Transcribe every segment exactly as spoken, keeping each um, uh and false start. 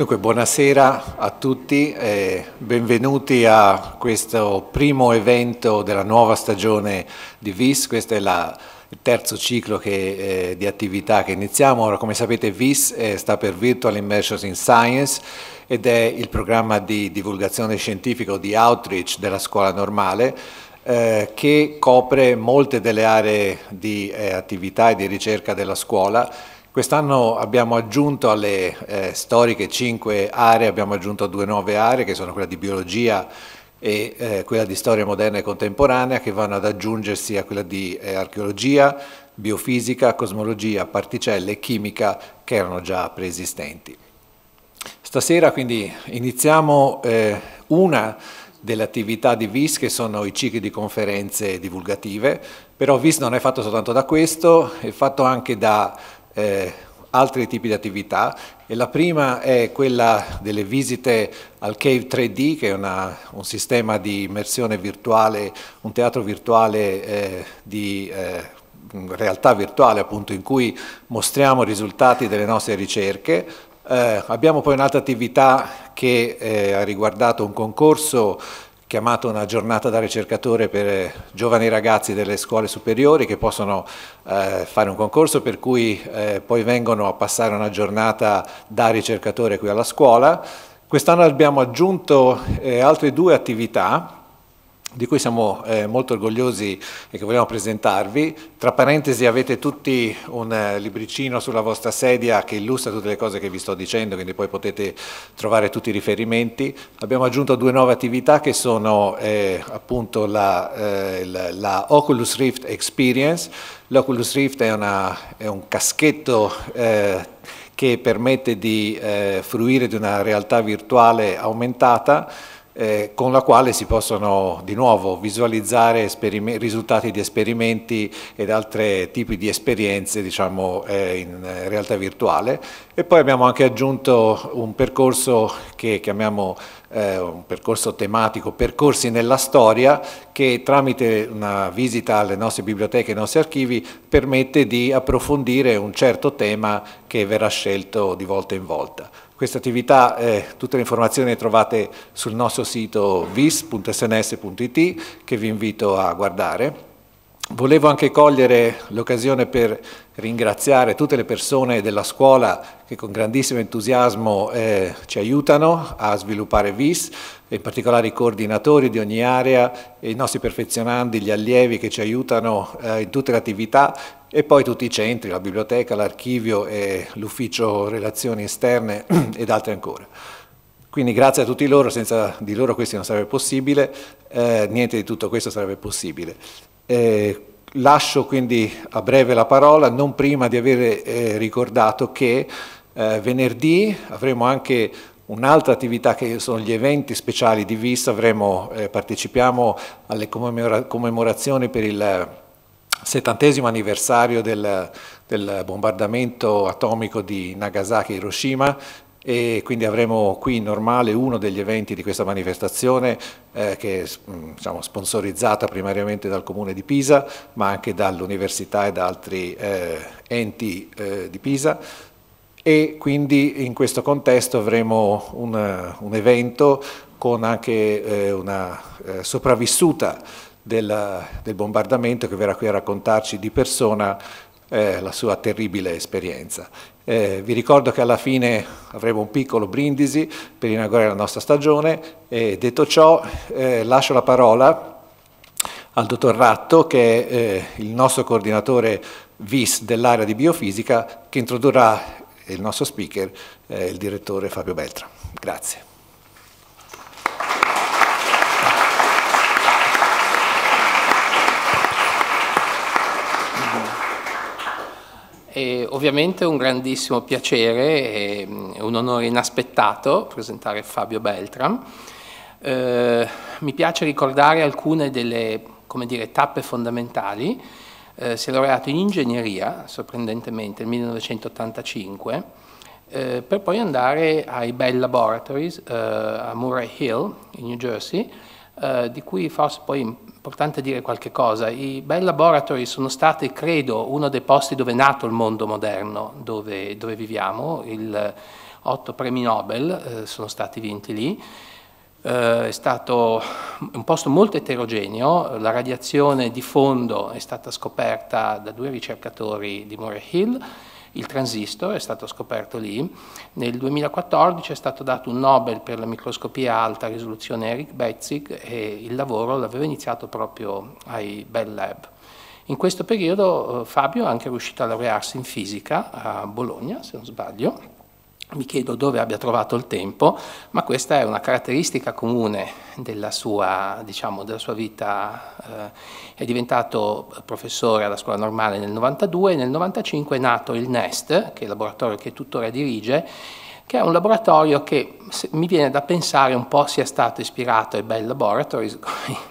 Dunque, buonasera a tutti e benvenuti a questo primo evento della nuova stagione di V I S. Questo è la, il terzo ciclo che, eh, di attività che iniziamo. Ora, come sapete, V I S eh, sta per Virtual Immersions in Science ed è il programma di divulgazione scientifica o di outreach della Scuola Normale eh, che copre molte delle aree di eh, attività e di ricerca della scuola. Quest'anno abbiamo aggiunto alle eh, storiche cinque aree, abbiamo aggiunto due nuove aree che sono quella di biologia e eh, quella di storia moderna e contemporanea, che vanno ad aggiungersi a quella di eh, archeologia, biofisica, cosmologia, particelle e chimica che erano già preesistenti. Stasera quindi iniziamo eh, una delle attività di V I S, che sono i cicli di conferenze divulgative, però V I S non è fatto soltanto da questo, è fatto anche da Eh, altri tipi di attività, e la prima è quella delle visite al Cave tre D, che è una, un sistema di immersione virtuale, un teatro virtuale eh, di eh, realtà virtuale, appunto, in cui mostriamo i risultati delle nostre ricerche. Eh, abbiamo poi un'altra attività che eh, ha riguardato un concorso chiamato una giornata da ricercatore per giovani ragazzi delle scuole superiori, che possono eh, fare un concorso per cui eh, poi vengono a passare una giornata da ricercatore qui alla scuola. Quest'anno abbiamo aggiunto eh, altre due attività di cui siamo eh, molto orgogliosi e che vogliamo presentarvi. Tra parentesi, avete tutti un eh, libricino sulla vostra sedia che illustra tutte le cose che vi sto dicendo, quindi poi potete trovare tutti i riferimenti. Abbiamo aggiunto due nuove attività che sono eh, appunto la, eh, la, la Oculus Rift Experience. L'Oculus Rift è, una, è un caschetto eh, che permette di eh, fruire di una realtà virtuale aumentata, Eh, con la quale si possono di nuovo visualizzare risultati di esperimenti ed altri tipi di esperienze, diciamo, eh, in realtà virtuale. E poi abbiamo anche aggiunto un percorso che chiamiamo eh, un percorso tematico, percorsi nella storia, che tramite una visita alle nostre biblioteche e ai nostri archivi permette di approfondire un certo tema che verrà scelto di volta in volta. Questa attività, eh, tutte le informazioni le trovate sul nostro sito vis punto s n s punto i t, che vi invito a guardare. Volevo anche cogliere l'occasione per ringraziare tutte le persone della scuola che con grandissimo entusiasmo eh, ci aiutano a sviluppare V I S, in particolare i coordinatori di ogni area, i nostri perfezionandi, gli allievi che ci aiutano eh, in tutte le attività, e poi tutti i centri, la biblioteca, l'archivio e l'ufficio relazioni esterne ed altri ancora. Quindi grazie a tutti loro, senza di loro questo non sarebbe possibile, eh, niente di tutto questo sarebbe possibile. Eh, lascio quindi a breve la parola, non prima di aver eh, ricordato che eh, venerdì avremo anche un'altra attività che sono gli eventi speciali di V I S. Avremo, eh, partecipiamo alle commemora- commemorazioni per il settantesimo anniversario del, del bombardamento atomico di Nagasaki e Hiroshima, e quindi avremo qui in Normale uno degli eventi di questa manifestazione eh, che è, diciamo, sponsorizzata primariamente dal Comune di Pisa, ma anche dall'Università e da altri eh, enti eh, di Pisa, e quindi in questo contesto avremo un, un evento con anche eh, una eh, sopravvissuta Del, del bombardamento, che verrà qui a raccontarci di persona eh, la sua terribile esperienza. Eh, vi ricordo che alla fine avremo un piccolo brindisi per inaugurare la nostra stagione, e detto ciò eh, lascio la parola al dottor Ratto, che è eh, il nostro coordinatore V I S dell'area di biofisica, che introdurrà il nostro speaker, eh, il direttore Fabio Beltram. Grazie. E ovviamente è un grandissimo piacere e un onore inaspettato presentare Fabio Beltram. Eh, mi piace ricordare alcune delle, come dire, tappe fondamentali. Eh, si è laureato in ingegneria, sorprendentemente, nel millenovecentottantacinque, eh, per poi andare ai Bell Laboratories eh, a Murray Hill, in New Jersey, eh, di cui forse poi importante dire qualche cosa. I Bell Laboratories sono stati, credo, uno dei posti dove è nato il mondo moderno, dove, dove viviamo. Il otto premi Nobel eh, sono stati vinti lì. Eh, è stato un posto molto eterogeneo. La radiazione di fondo è stata scoperta da due ricercatori di Murray Hill. Il transistor è stato scoperto lì. Nel duemilaquattordici è stato dato un Nobel per la microscopia a alta risoluzione a Eric Betzig, e il lavoro l'aveva iniziato proprio ai Bell Lab. In questo periodo Fabio è anche riuscito a laurearsi in fisica a Bologna, se non sbaglio. Mi chiedo dove abbia trovato il tempo, ma questa è una caratteristica comune della sua, diciamo, della sua vita. È diventato professore alla Scuola Normale nel novantadue, nel novantacinque è nato il NEST, che è il laboratorio che tuttora dirige, che è un laboratorio che mi viene da pensare un po' sia stato ispirato ai Bell Laboratories,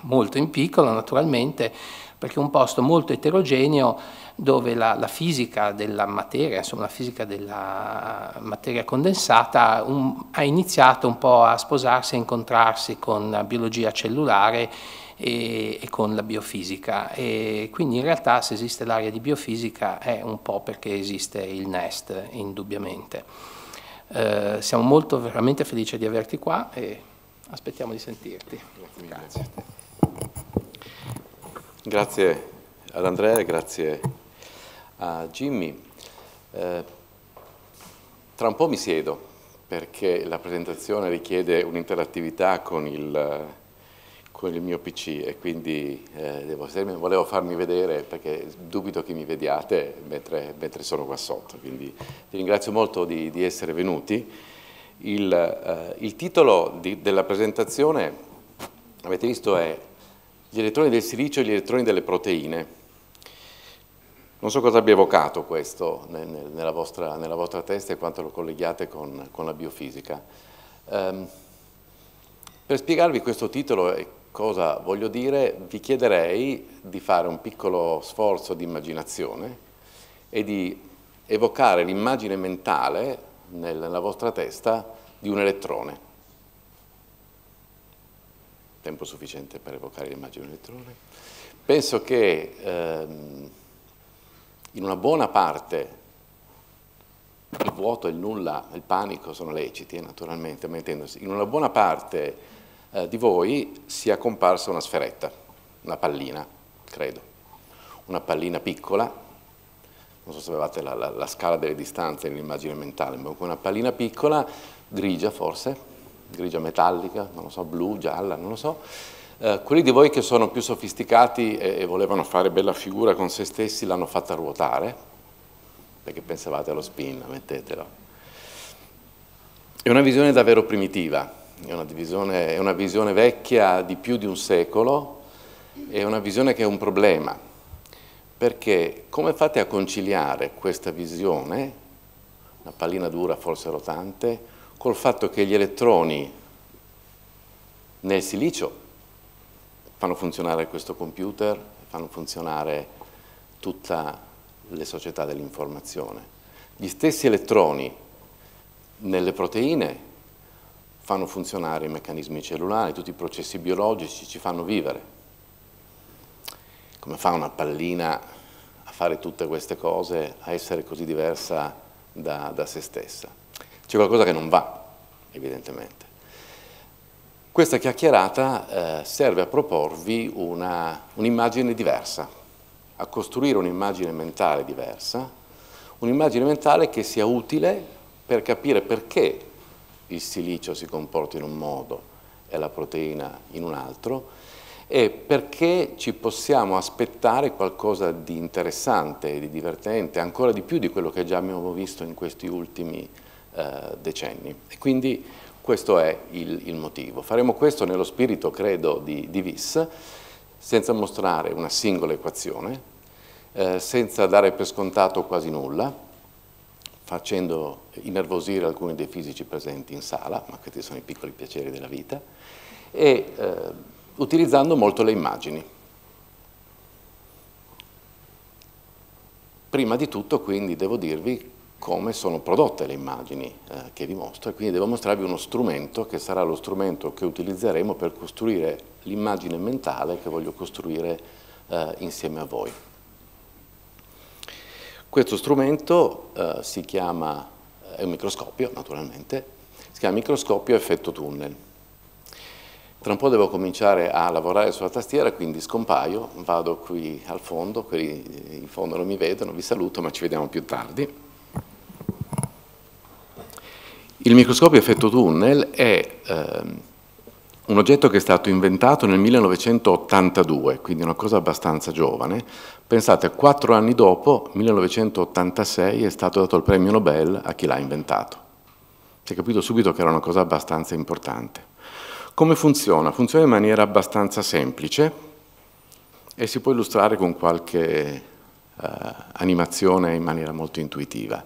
molto in piccolo naturalmente, perché è un posto molto eterogeneo dove la, la fisica della materia, insomma la fisica della materia condensata un, ha iniziato un po' a sposarsi, a incontrarsi con la biologia cellulare e, e con la biofisica, e quindi in realtà se esiste l'area di biofisica è un po' perché esiste il NEST, indubbiamente. Eh, siamo molto veramente felici di averti qua e aspettiamo di sentirti. Grazie. Grazie ad Andrea e grazie a Jimmy. Eh, tra un po' mi siedo perché la presentazione richiede un'interattività con il, con il mio P C e quindi eh, devo, volevo farmi vedere perché dubito che mi vediate mentre, mentre sono qua sotto. Quindi vi ringrazio molto di, di essere venuti. Il, eh, il titolo di, della presentazione, avete visto, è gli elettroni del silicio e gli elettroni delle proteine. Non so cosa abbia evocato questo nella vostra, nella vostra testa e quanto lo colleghiate con, con la biofisica. Um, per spiegarvi questo titolo e cosa voglio dire, vi chiederei di fare un piccolo sforzo di immaginazione e di evocare l'immagine mentale nella vostra testa di un elettrone. Tempo sufficiente per evocare l'immagine elettrone. Penso che ehm, in una buona parte il vuoto, il nulla, il panico sono leciti, eh, naturalmente, ma intendosi, in una buona parte eh, di voi sia comparsa una sferetta, una pallina, credo, una pallina piccola. Non so se avevate la, la, la scala delle distanze nell'immagine mentale, ma una pallina piccola, grigia forse, grigia metallica, non lo so, blu, gialla, non lo so. Eh, quelli di voi che sono più sofisticati e, e volevano fare bella figura con se stessi l'hanno fatta ruotare, perché pensavate allo spin, mettetelo. È una visione davvero primitiva, è una, divisione, è una visione vecchia di più di un secolo, è una visione che è un problema, perché come fate a conciliare questa visione, una pallina dura, forse rotante, col fatto che gli elettroni nel silicio fanno funzionare questo computer, fanno funzionare tutta le società dell'informazione. Gli stessi elettroni nelle proteine fanno funzionare i meccanismi cellulari, tutti i processi biologici, ci fanno vivere. Come fa una pallina a fare tutte queste cose, a essere così diversa da, da se stessa? C'è qualcosa che non va, evidentemente. Questa chiacchierata eh, serve a proporvi un'immagine diversa, a costruire un'immagine mentale diversa, un'immagine mentale che sia utile per capire perché il silicio si comporta in un modo e la proteina in un altro, e perché ci possiamo aspettare qualcosa di interessante, di divertente, ancora di più di quello che già abbiamo visto in questi ultimi decenni. E quindi questo è il, il motivo. Faremo questo nello spirito, credo, di, di V I S, senza mostrare una singola equazione, eh, senza dare per scontato quasi nulla, facendo innervosire alcuni dei fisici presenti in sala, ma questi sono i piccoli piaceri della vita, e eh, utilizzando molto le immagini. Prima di tutto, quindi, devo dirvi come sono prodotte le immagini eh, che vi mostro, e quindi devo mostrarvi uno strumento che sarà lo strumento che utilizzeremo per costruire l'immagine mentale che voglio costruire eh, insieme a voi. Questo strumento eh, si chiama, è un microscopio naturalmente, si chiama microscopio a effetto tunnel. Tra un po' devo cominciare a lavorare sulla tastiera, quindi scompaio, vado qui al fondo, quelli in fondo non mi vedono, vi saluto, ma ci vediamo più tardi. Il microscopio a effetto tunnel è ehm, un oggetto che è stato inventato nel millenovecentottantadue, quindi una cosa abbastanza giovane. Pensate, quattro anni dopo, millenovecentottantasei, è stato dato il premio Nobel a chi l'ha inventato. Si è capito subito che era una cosa abbastanza importante. Come funziona? Funziona in maniera abbastanza semplice e si può illustrare con qualche eh, animazione in maniera molto intuitiva.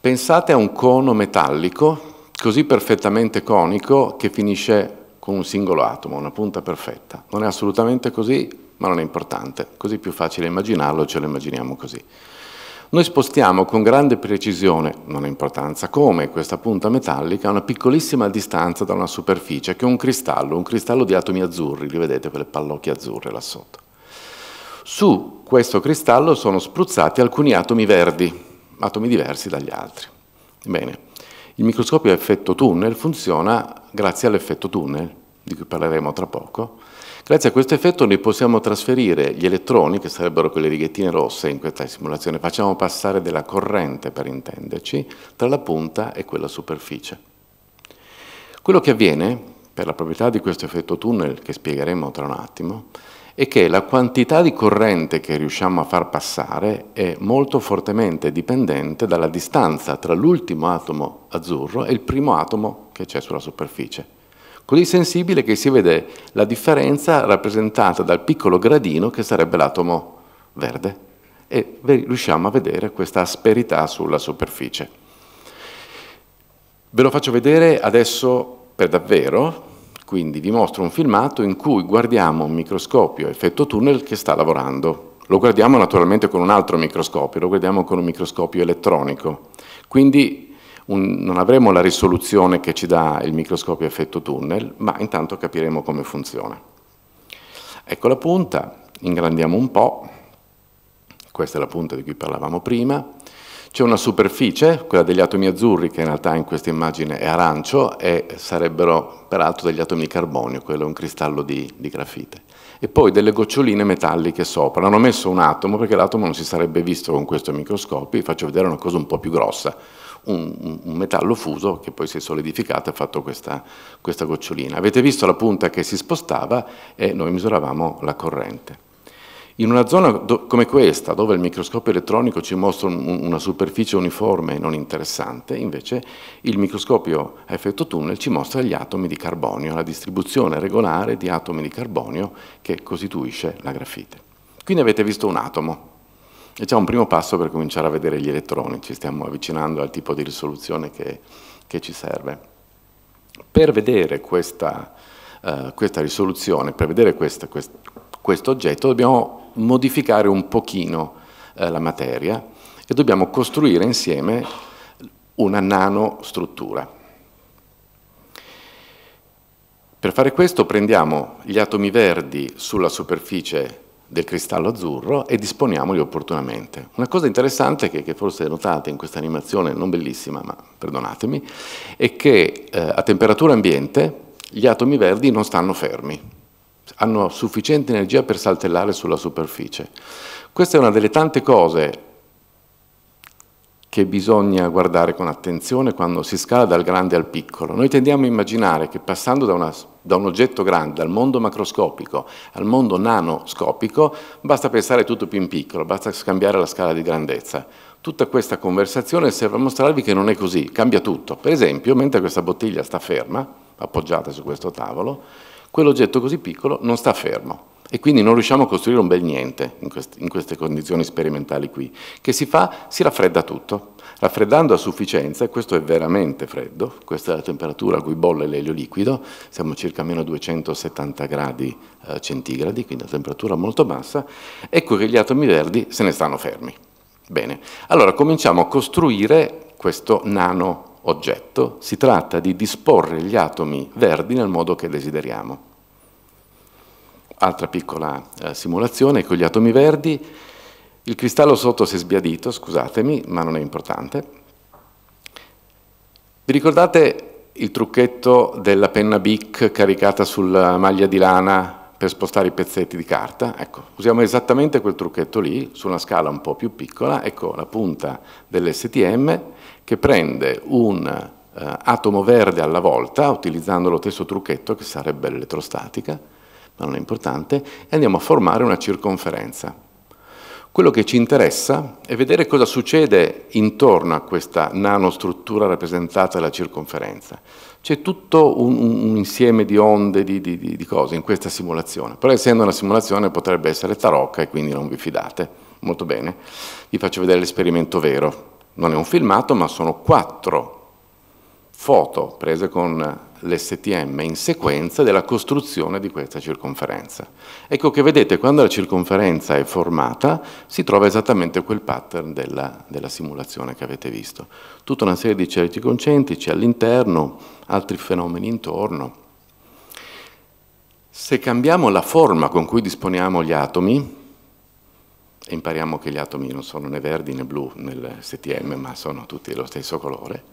Pensate a un cono metallico, così perfettamente conico, che finisce con un singolo atomo, una punta perfetta. Non è assolutamente così, ma non è importante. Così è più facile immaginarlo, ce lo immaginiamo così. Noi spostiamo con grande precisione, non ha importanza come, questa punta metallica a una piccolissima distanza da una superficie, che è un cristallo, un cristallo di atomi azzurri, li vedete quelle pallocche azzurre là sotto. Su questo cristallo sono spruzzati alcuni atomi verdi, atomi diversi dagli altri. Bene, il microscopio a effetto tunnel funziona grazie all'effetto tunnel, di cui parleremo tra poco. Grazie a questo effetto noi possiamo trasferire gli elettroni, che sarebbero quelle righettine rosse in questa simulazione, facciamo passare della corrente, per intenderci, tra la punta e quella superficie. Quello che avviene, per la proprietà di questo effetto tunnel, che spiegheremo tra un attimo, è che la quantità di corrente che riusciamo a far passare è molto fortemente dipendente dalla distanza tra l'ultimo atomo azzurro e il primo atomo che c'è sulla superficie. Così sensibile che si vede la differenza rappresentata dal piccolo gradino che sarebbe l'atomo verde e riusciamo a vedere questa asperità sulla superficie. Ve lo faccio vedere adesso per davvero. Quindi vi mostro un filmato in cui guardiamo un microscopio a effetto tunnel che sta lavorando. Lo guardiamo naturalmente con un altro microscopio, lo guardiamo con un microscopio elettronico. Quindi un, non avremo la risoluzione che ci dà il microscopio a effetto tunnel, ma intanto capiremo come funziona. Ecco la punta, ingrandiamo un po', questa è la punta di cui parlavamo prima. C'è una superficie, quella degli atomi azzurri, che in realtà in questa immagine è arancio, e sarebbero peraltro degli atomi di carbonio, quello è un cristallo di, di grafite. E poi delle goccioline metalliche sopra. Non ho messo un atomo perché l'atomo non si sarebbe visto con questo microscopio, vi faccio vedere una cosa un po' più grossa, un, un metallo fuso che poi si è solidificato e ha fatto questa, questa gocciolina. Avete visto la punta che si spostava e noi misuravamo la corrente. In una zona do, come questa, dove il microscopio elettronico ci mostra un, una superficie uniforme e non interessante, invece il microscopio a effetto tunnel ci mostra gli atomi di carbonio, la distribuzione regolare di atomi di carbonio che costituisce la grafite. Quindi avete visto un atomo. E c'è un primo passo per cominciare a vedere gli elettroni, ci stiamo avvicinando al tipo di risoluzione che, che ci serve. Per vedere questa, uh, questa risoluzione, per vedere questa, quest, questo oggetto, dobbiamo modificare un pochino eh, la materia e dobbiamo costruire insieme una nanostruttura. Per fare questo prendiamo gli atomi verdi sulla superficie del cristallo azzurro e disponiamoli opportunamente. Una cosa interessante che, che forse notate in questa animazione, non bellissima ma perdonatemi, è che eh, a temperatura ambiente gli atomi verdi non stanno fermi. Hanno sufficiente energia per saltellare sulla superficie. Questa è una delle tante cose che bisogna guardare con attenzione quando si scala dal grande al piccolo. Noi tendiamo a immaginare che passando da, una, da un oggetto grande, dal mondo macroscopico al mondo nanoscopico, basta pensare tutto più in piccolo, basta scambiare la scala di grandezza. Tutta questa conversazione serve a mostrarvi che non è così, cambia tutto. Per esempio, mentre questa bottiglia sta ferma, appoggiata su questo tavolo, quell'oggetto così piccolo non sta fermo e quindi non riusciamo a costruire un bel niente in, quest in queste condizioni sperimentali qui. Che si fa? Si raffredda tutto, raffreddando a sufficienza, e questo è veramente freddo, questa è la temperatura a cui bolle l'elio liquido, siamo circa a meno duecentosettanta gradi eh, centigradi, quindi una temperatura molto bassa, ecco che gli atomi verdi se ne stanno fermi. Bene, allora cominciamo a costruire questo nano oggetto, si tratta di disporre gli atomi verdi nel modo che desideriamo. Altra piccola eh, simulazione con gli atomi verdi. Il cristallo sotto si è sbiadito, scusatemi, ma non è importante. Vi ricordate il trucchetto della penna Bic caricata sulla maglia di lana per spostare i pezzetti di carta? Ecco, usiamo esattamente quel trucchetto lì, su una scala un po' più piccola, ecco la punta dell'S T M che prende un eh, atomo verde alla volta, utilizzando lo stesso trucchetto che sarebbe l'elettrostatica, ma non è importante, e andiamo a formare una circonferenza. Quello che ci interessa è vedere cosa succede intorno a questa nanostruttura rappresentata dalla circonferenza. C'è tutto un, un insieme di onde, di, di, di cose in questa simulazione, però essendo una simulazione potrebbe essere tarocca e quindi non vi fidate. Molto bene, vi faccio vedere l'esperimento vero. Non è un filmato, ma sono quattro foto prese con l'S T M in sequenza della costruzione di questa circonferenza. Ecco che vedete, quando la circonferenza è formata, si trova esattamente quel pattern della, della simulazione che avete visto. Tutta una serie di cerchi concentrici all'interno, altri fenomeni intorno. Se cambiamo la forma con cui disponiamo gli atomi, e impariamo che gli atomi non sono né verdi né blu nell'S T M, ma sono tutti dello stesso colore,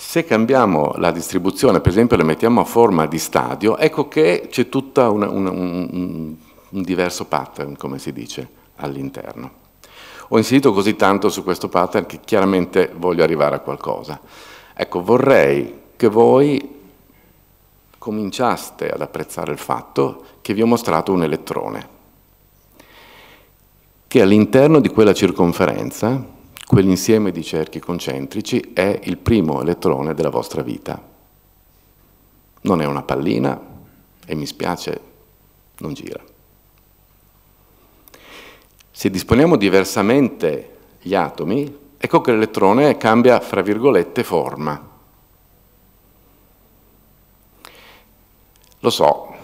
se cambiamo la distribuzione, per esempio, la mettiamo a forma di stadio, ecco che c'è tutto un, un, un, un diverso pattern, come si dice, all'interno. Ho inserito così tanto su questo pattern che chiaramente voglio arrivare a qualcosa. Ecco, vorrei che voi cominciaste ad apprezzare il fatto che vi ho mostrato un elettrone, che all'interno di quella circonferenza, quell'insieme di cerchi concentrici è il primo elettrone della vostra vita. Non è una pallina e mi spiace, non gira. Se disponiamo diversamente gli atomi, ecco che l'elettrone cambia, fra virgolette, forma. Lo so,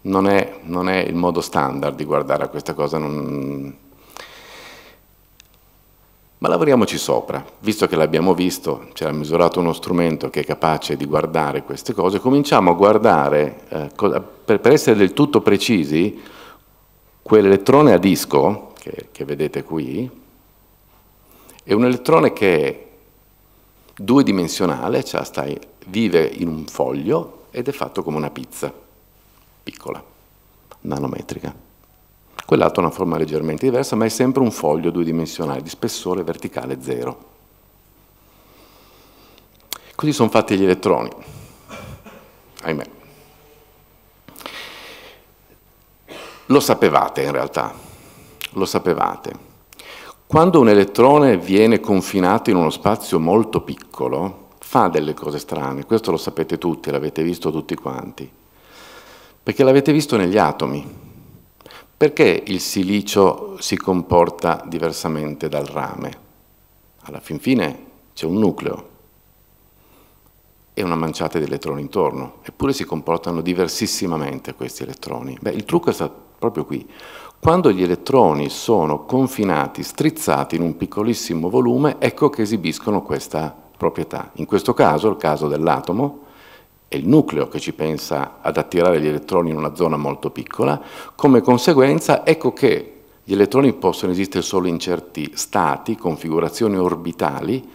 non è, non è il modo standard di guardare a questa cosa, non... Ma lavoriamoci sopra, visto che l'abbiamo visto, ci ha misurato uno strumento che è capace di guardare queste cose, cominciamo a guardare, eh, cosa, per, per essere del tutto precisi, quell'elettrone a disco, che, che vedete qui, è un elettrone che è duodimensionale, cioè sta, vive in un foglio ed è fatto come una pizza, piccola, nanometrica. Quell'altro ha una forma leggermente diversa, ma è sempre un foglio due dimensionale di spessore verticale zero. Così sono fatti gli elettroni. Ahimè. Lo sapevate in realtà, lo sapevate. Quando un elettrone viene confinato in uno spazio molto piccolo, fa delle cose strane. Questo lo sapete tutti, l'avete visto tutti quanti. Perché l'avete visto negli atomi. Perché il silicio si comporta diversamente dal rame? Alla fin fine c'è un nucleo e una manciata di elettroni intorno, eppure si comportano diversissimamente questi elettroni. Beh, il trucco sta proprio qui. Quando gli elettroni sono confinati, strizzati in un piccolissimo volume, ecco che esibiscono questa proprietà. In questo caso, il caso dell'atomo, è il nucleo che ci pensa ad attirare gli elettroni in una zona molto piccola, come conseguenza ecco che gli elettroni possono esistere solo in certi stati, configurazioni orbitali.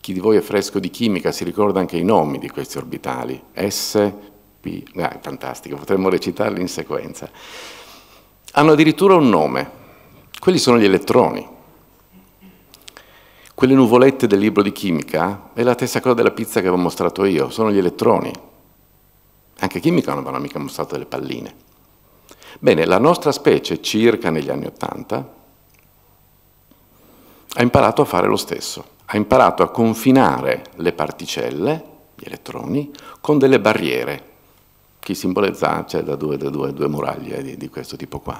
Chi di voi è fresco di chimica si ricorda anche i nomi di questi orbitali, S, P, ah, fantastico, potremmo recitarli in sequenza. Hanno addirittura un nome, quelli sono gli elettroni. Quelle nuvolette del libro di chimica è la stessa cosa della pizza che avevo mostrato io, sono gli elettroni. Anche chimica non avevano mica mostrato delle palline. Bene, la nostra specie, circa negli anni Ottanta, ha imparato a fare lo stesso. Ha imparato a confinare le particelle, gli elettroni, con delle barriere, che simbolizza, cioè da due, da due, due muraglie di, di questo tipo qua.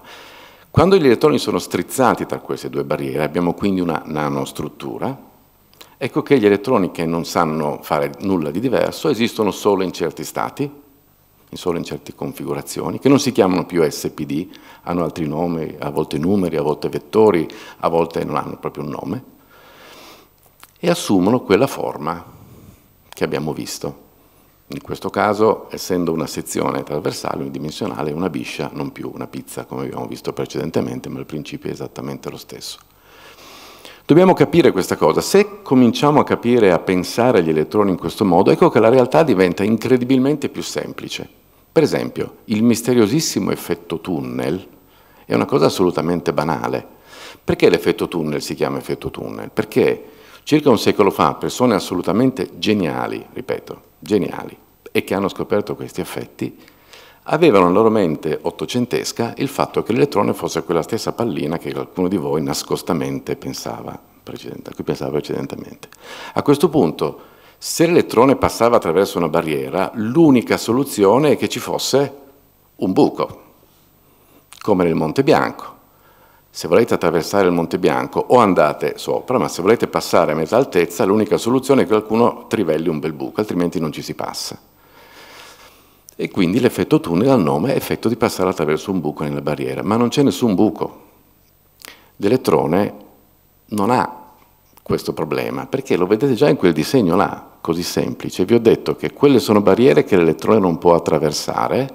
Quando gli elettroni sono strizzati tra queste due barriere, abbiamo quindi una nanostruttura, ecco che gli elettroni che non sanno fare nulla di diverso esistono solo in certi stati, solo in certe configurazioni, che non si chiamano più S P D, hanno altri nomi, a volte numeri, a volte vettori, a volte non hanno proprio un nome, e assumono quella forma che abbiamo visto. In questo caso, essendo una sezione trasversale, unidimensionale, è una biscia, non più una pizza, come abbiamo visto precedentemente, ma il principio è esattamente lo stesso. Dobbiamo capire questa cosa. Se cominciamo a capire e a pensare agli elettroni in questo modo, ecco che la realtà diventa incredibilmente più semplice. Per esempio, il misteriosissimo effetto tunnel è una cosa assolutamente banale. Perché l'effetto tunnel si chiama effetto tunnel? Perché circa un secolo fa persone assolutamente geniali, ripeto, geniali, e che hanno scoperto questi effetti, avevano nella loro mente ottocentesca il fatto che l'elettrone fosse quella stessa pallina che qualcuno di voi nascostamente pensava, precedente, a cui pensava precedentemente. A questo punto, se l'elettrone passava attraverso una barriera, l'unica soluzione è che ci fosse un buco, come nel Monte Bianco. Se volete attraversare il Monte Bianco o andate sopra, ma se volete passare a metà altezza, l'unica soluzione è che qualcuno trivelli un bel buco, altrimenti non ci si passa. E quindi l'effetto tunnel ha il nome effetto di passare attraverso un buco nella barriera, ma non c'è nessun buco. L'elettrone non ha questo problema, perché lo vedete già in quel disegno là, così semplice. Vi ho detto che quelle sono barriere che l'elettrone non può attraversare,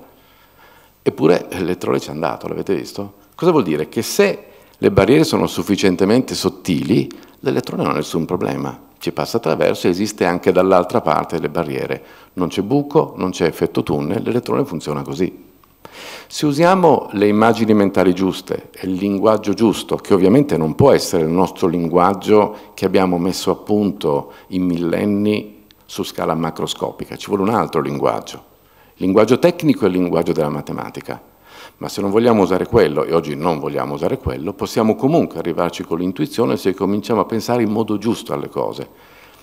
eppure l'elettrone ci è andato, l'avete visto? Cosa vuol dire? Che se le barriere sono sufficientemente sottili, l'elettrone non ha nessun problema, ci passa attraverso e esiste anche dall'altra parte delle barriere. Non c'è buco, non c'è effetto tunnel, l'elettrone funziona così. Se usiamo le immagini mentali giuste e il linguaggio giusto, che ovviamente non può essere il nostro linguaggio che abbiamo messo a punto in millenni su scala macroscopica, ci vuole un altro linguaggio. Il linguaggio tecnico è il linguaggio della matematica. Ma se non vogliamo usare quello, e oggi non vogliamo usare quello, possiamo comunque arrivarci con l'intuizione se cominciamo a pensare in modo giusto alle cose.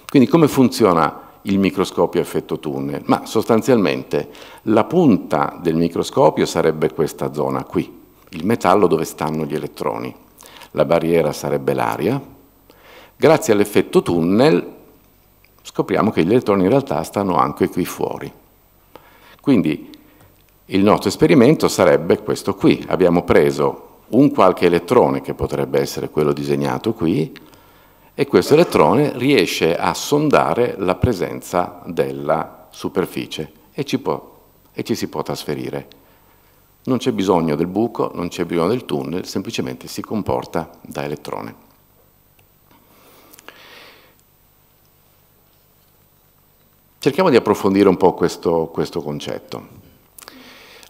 Quindi come funziona il microscopio a effetto tunnel? Ma sostanzialmente la punta del microscopio sarebbe questa zona qui, il metallo dove stanno gli elettroni. La barriera sarebbe l'aria. Grazie all'effetto tunnel scopriamo che gli elettroni in realtà stanno anche qui fuori. Quindi il nostro esperimento sarebbe questo qui. Abbiamo preso un qualche elettrone, che potrebbe essere quello disegnato qui, e questo elettrone riesce a sondare la presenza della superficie e ci, può, e ci si può trasferire. Non c'è bisogno del buco, non c'è bisogno del tunnel, semplicemente si comporta da elettrone. Cerchiamo di approfondire un po' questo, questo concetto.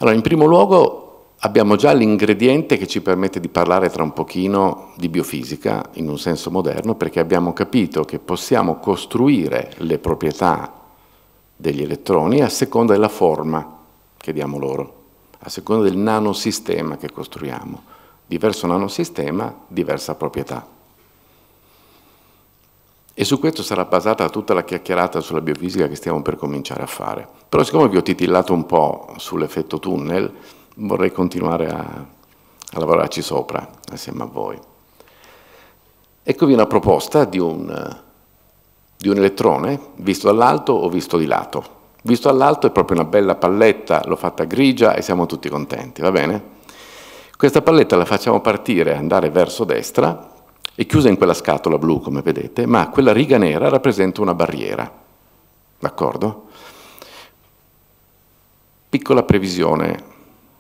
Allora, in primo luogo abbiamo già l'ingrediente che ci permette di parlare tra un pochino di biofisica, in un senso moderno, perché abbiamo capito che possiamo costruire le proprietà degli elettroni a seconda della forma che diamo loro, a seconda del nanosistema che costruiamo. Diverso nanosistema, diversa proprietà. E su questo sarà basata tutta la chiacchierata sulla biofisica che stiamo per cominciare a fare. Però siccome vi ho titillato un po' sull'effetto tunnel, vorrei continuare a, a lavorarci sopra, assieme a voi. Eccovi una proposta di un, di un elettrone, visto dall'alto o visto di lato. Visto dall'alto è proprio una bella palletta, l'ho fatta grigia e siamo tutti contenti, va bene? Questa palletta la facciamo partire e andare verso destra, è chiusa in quella scatola blu, come vedete, ma quella riga nera rappresenta una barriera, d'accordo? Piccola previsione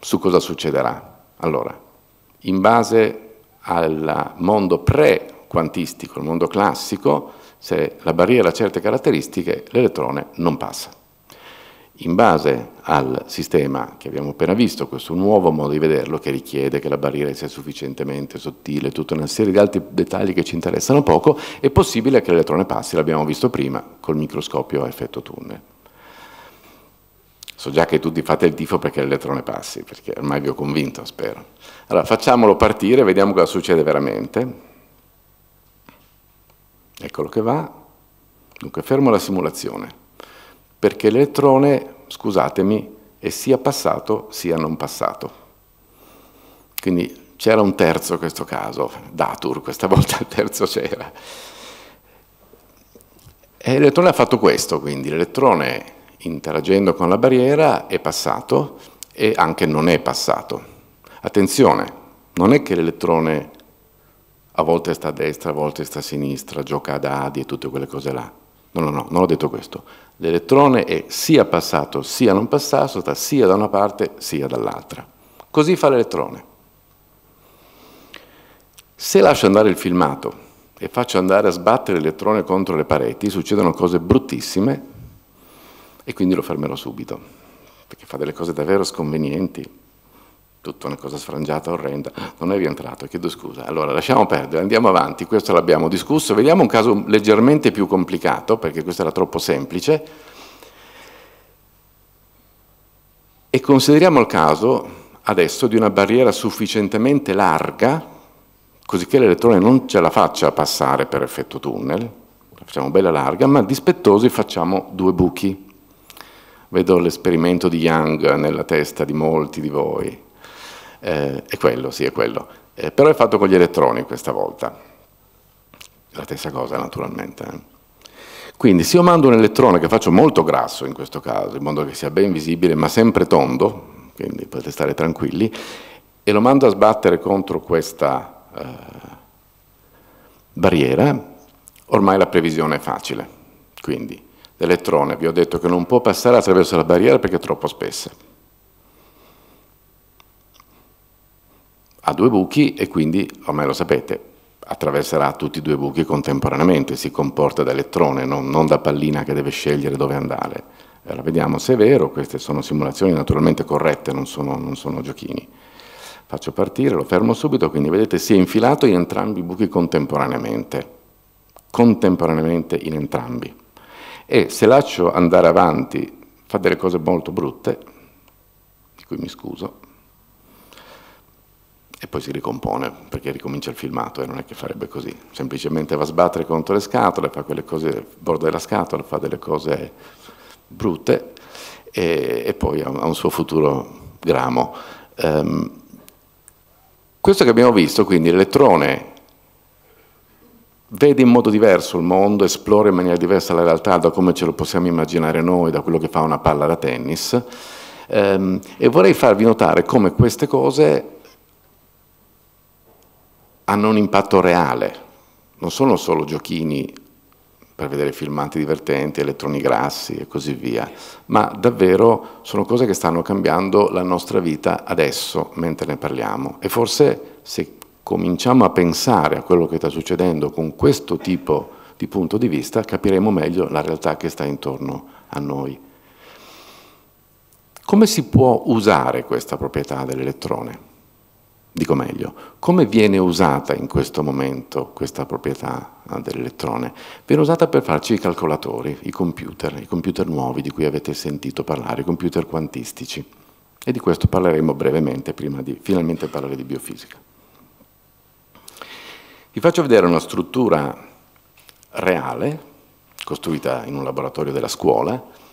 su cosa succederà. Allora, in base al mondo pre-quantistico, il mondo classico, se la barriera ha certe caratteristiche, l'elettrone non passa. In base al sistema che abbiamo appena visto, questo nuovo modo di vederlo che richiede che la barriera sia sufficientemente sottile, tutta una serie di altri dettagli che ci interessano poco, è possibile che l'elettrone passi, l'abbiamo visto prima, col microscopio a effetto tunnel. So già che tutti fate il tifo perché l'elettrone passi, perché ormai vi ho convinto, spero. Allora, facciamolo partire, vediamo cosa succede veramente. Eccolo che va. Dunque, fermo la simulazione. Perché l'elettrone, scusatemi, è sia passato sia non passato. Quindi c'era un terzo in questo caso, datur, questa volta il terzo c'era. E l'elettrone ha fatto questo, quindi l'elettrone interagendo con la barriera è passato e anche non è passato. Attenzione, non è che l'elettrone a volte sta a destra, a volte sta a sinistra, gioca ad dadi e tutte quelle cose là. No, no, no, non ho detto questo. L'elettrone è sia passato sia non passato, sta sia da una parte sia dall'altra. Così fa l'elettrone. Se lascio andare il filmato e faccio andare a sbattere l'elettrone contro le pareti, succedono cose bruttissime e quindi lo fermerò subito, perché fa delle cose davvero sconvenienti, tutta una cosa sfrangiata, orrenda. Non è rientrato, chiedo scusa. Allora, lasciamo perdere, andiamo avanti, questo l'abbiamo discusso. Vediamo un caso leggermente più complicato, perché questo era troppo semplice, e consideriamo il caso adesso di una barriera sufficientemente larga cosicché l'elettrone non ce la faccia passare per effetto tunnel, la facciamo bella larga, ma dispettosi facciamo due buchi. Vedo l'esperimento di Young nella testa di molti di voi, eh, è quello, sì è quello, eh, però è fatto con gli elettroni questa volta, la stessa cosa naturalmente. Eh. Quindi se io mando un elettrone che faccio molto grasso in questo caso, in modo che sia ben visibile ma sempre tondo, quindi potete stare tranquilli, e lo mando a sbattere contro questa barriera, ormai la previsione è facile. Quindi l'elettrone, vi ho detto che non può passare attraverso la barriera perché è troppo spessa, ha due buchi e quindi, ormai lo sapete, attraverserà tutti e due i buchi contemporaneamente, si comporta da elettrone, non, non da pallina che deve scegliere dove andare. Allora vediamo se è vero. Queste sono simulazioni naturalmente corrette, non sono, non sono giochini. Faccio partire, lo fermo subito, quindi vedete si è infilato in entrambi i buchi contemporaneamente, contemporaneamente in entrambi. E se lascio andare avanti, fa delle cose molto brutte, di cui mi scuso, e poi si ricompone, perché ricomincia il filmato e non è che farebbe così. Semplicemente va a sbattere contro le scatole, fa quelle cose, borda della scatola, fa delle cose brutte, e, e poi ha un suo futuro gramo. Um, Questo che abbiamo visto, quindi l'elettrone vede in modo diverso il mondo, esplora in maniera diversa la realtà da come ce lo possiamo immaginare noi, da quello che fa una palla da tennis, e vorrei farvi notare come queste cose hanno un impatto reale, non sono solo giochini per vedere filmati divertenti, elettroni grassi e così via, ma davvero sono cose che stanno cambiando la nostra vita adesso, mentre ne parliamo. E forse se cominciamo a pensare a quello che sta succedendo con questo tipo di punto di vista, capiremo meglio la realtà che sta intorno a noi. Come si può usare questa proprietà dell'elettrone? Dico meglio, come viene usata in questo momento questa proprietà dell'elettrone? Viene usata per farci i calcolatori, i computer, i computer nuovi di cui avete sentito parlare, i computer quantistici. E di questo parleremo brevemente prima di finalmente parlare di biofisica. Vi faccio vedere una struttura reale, costruita in un laboratorio della scuola,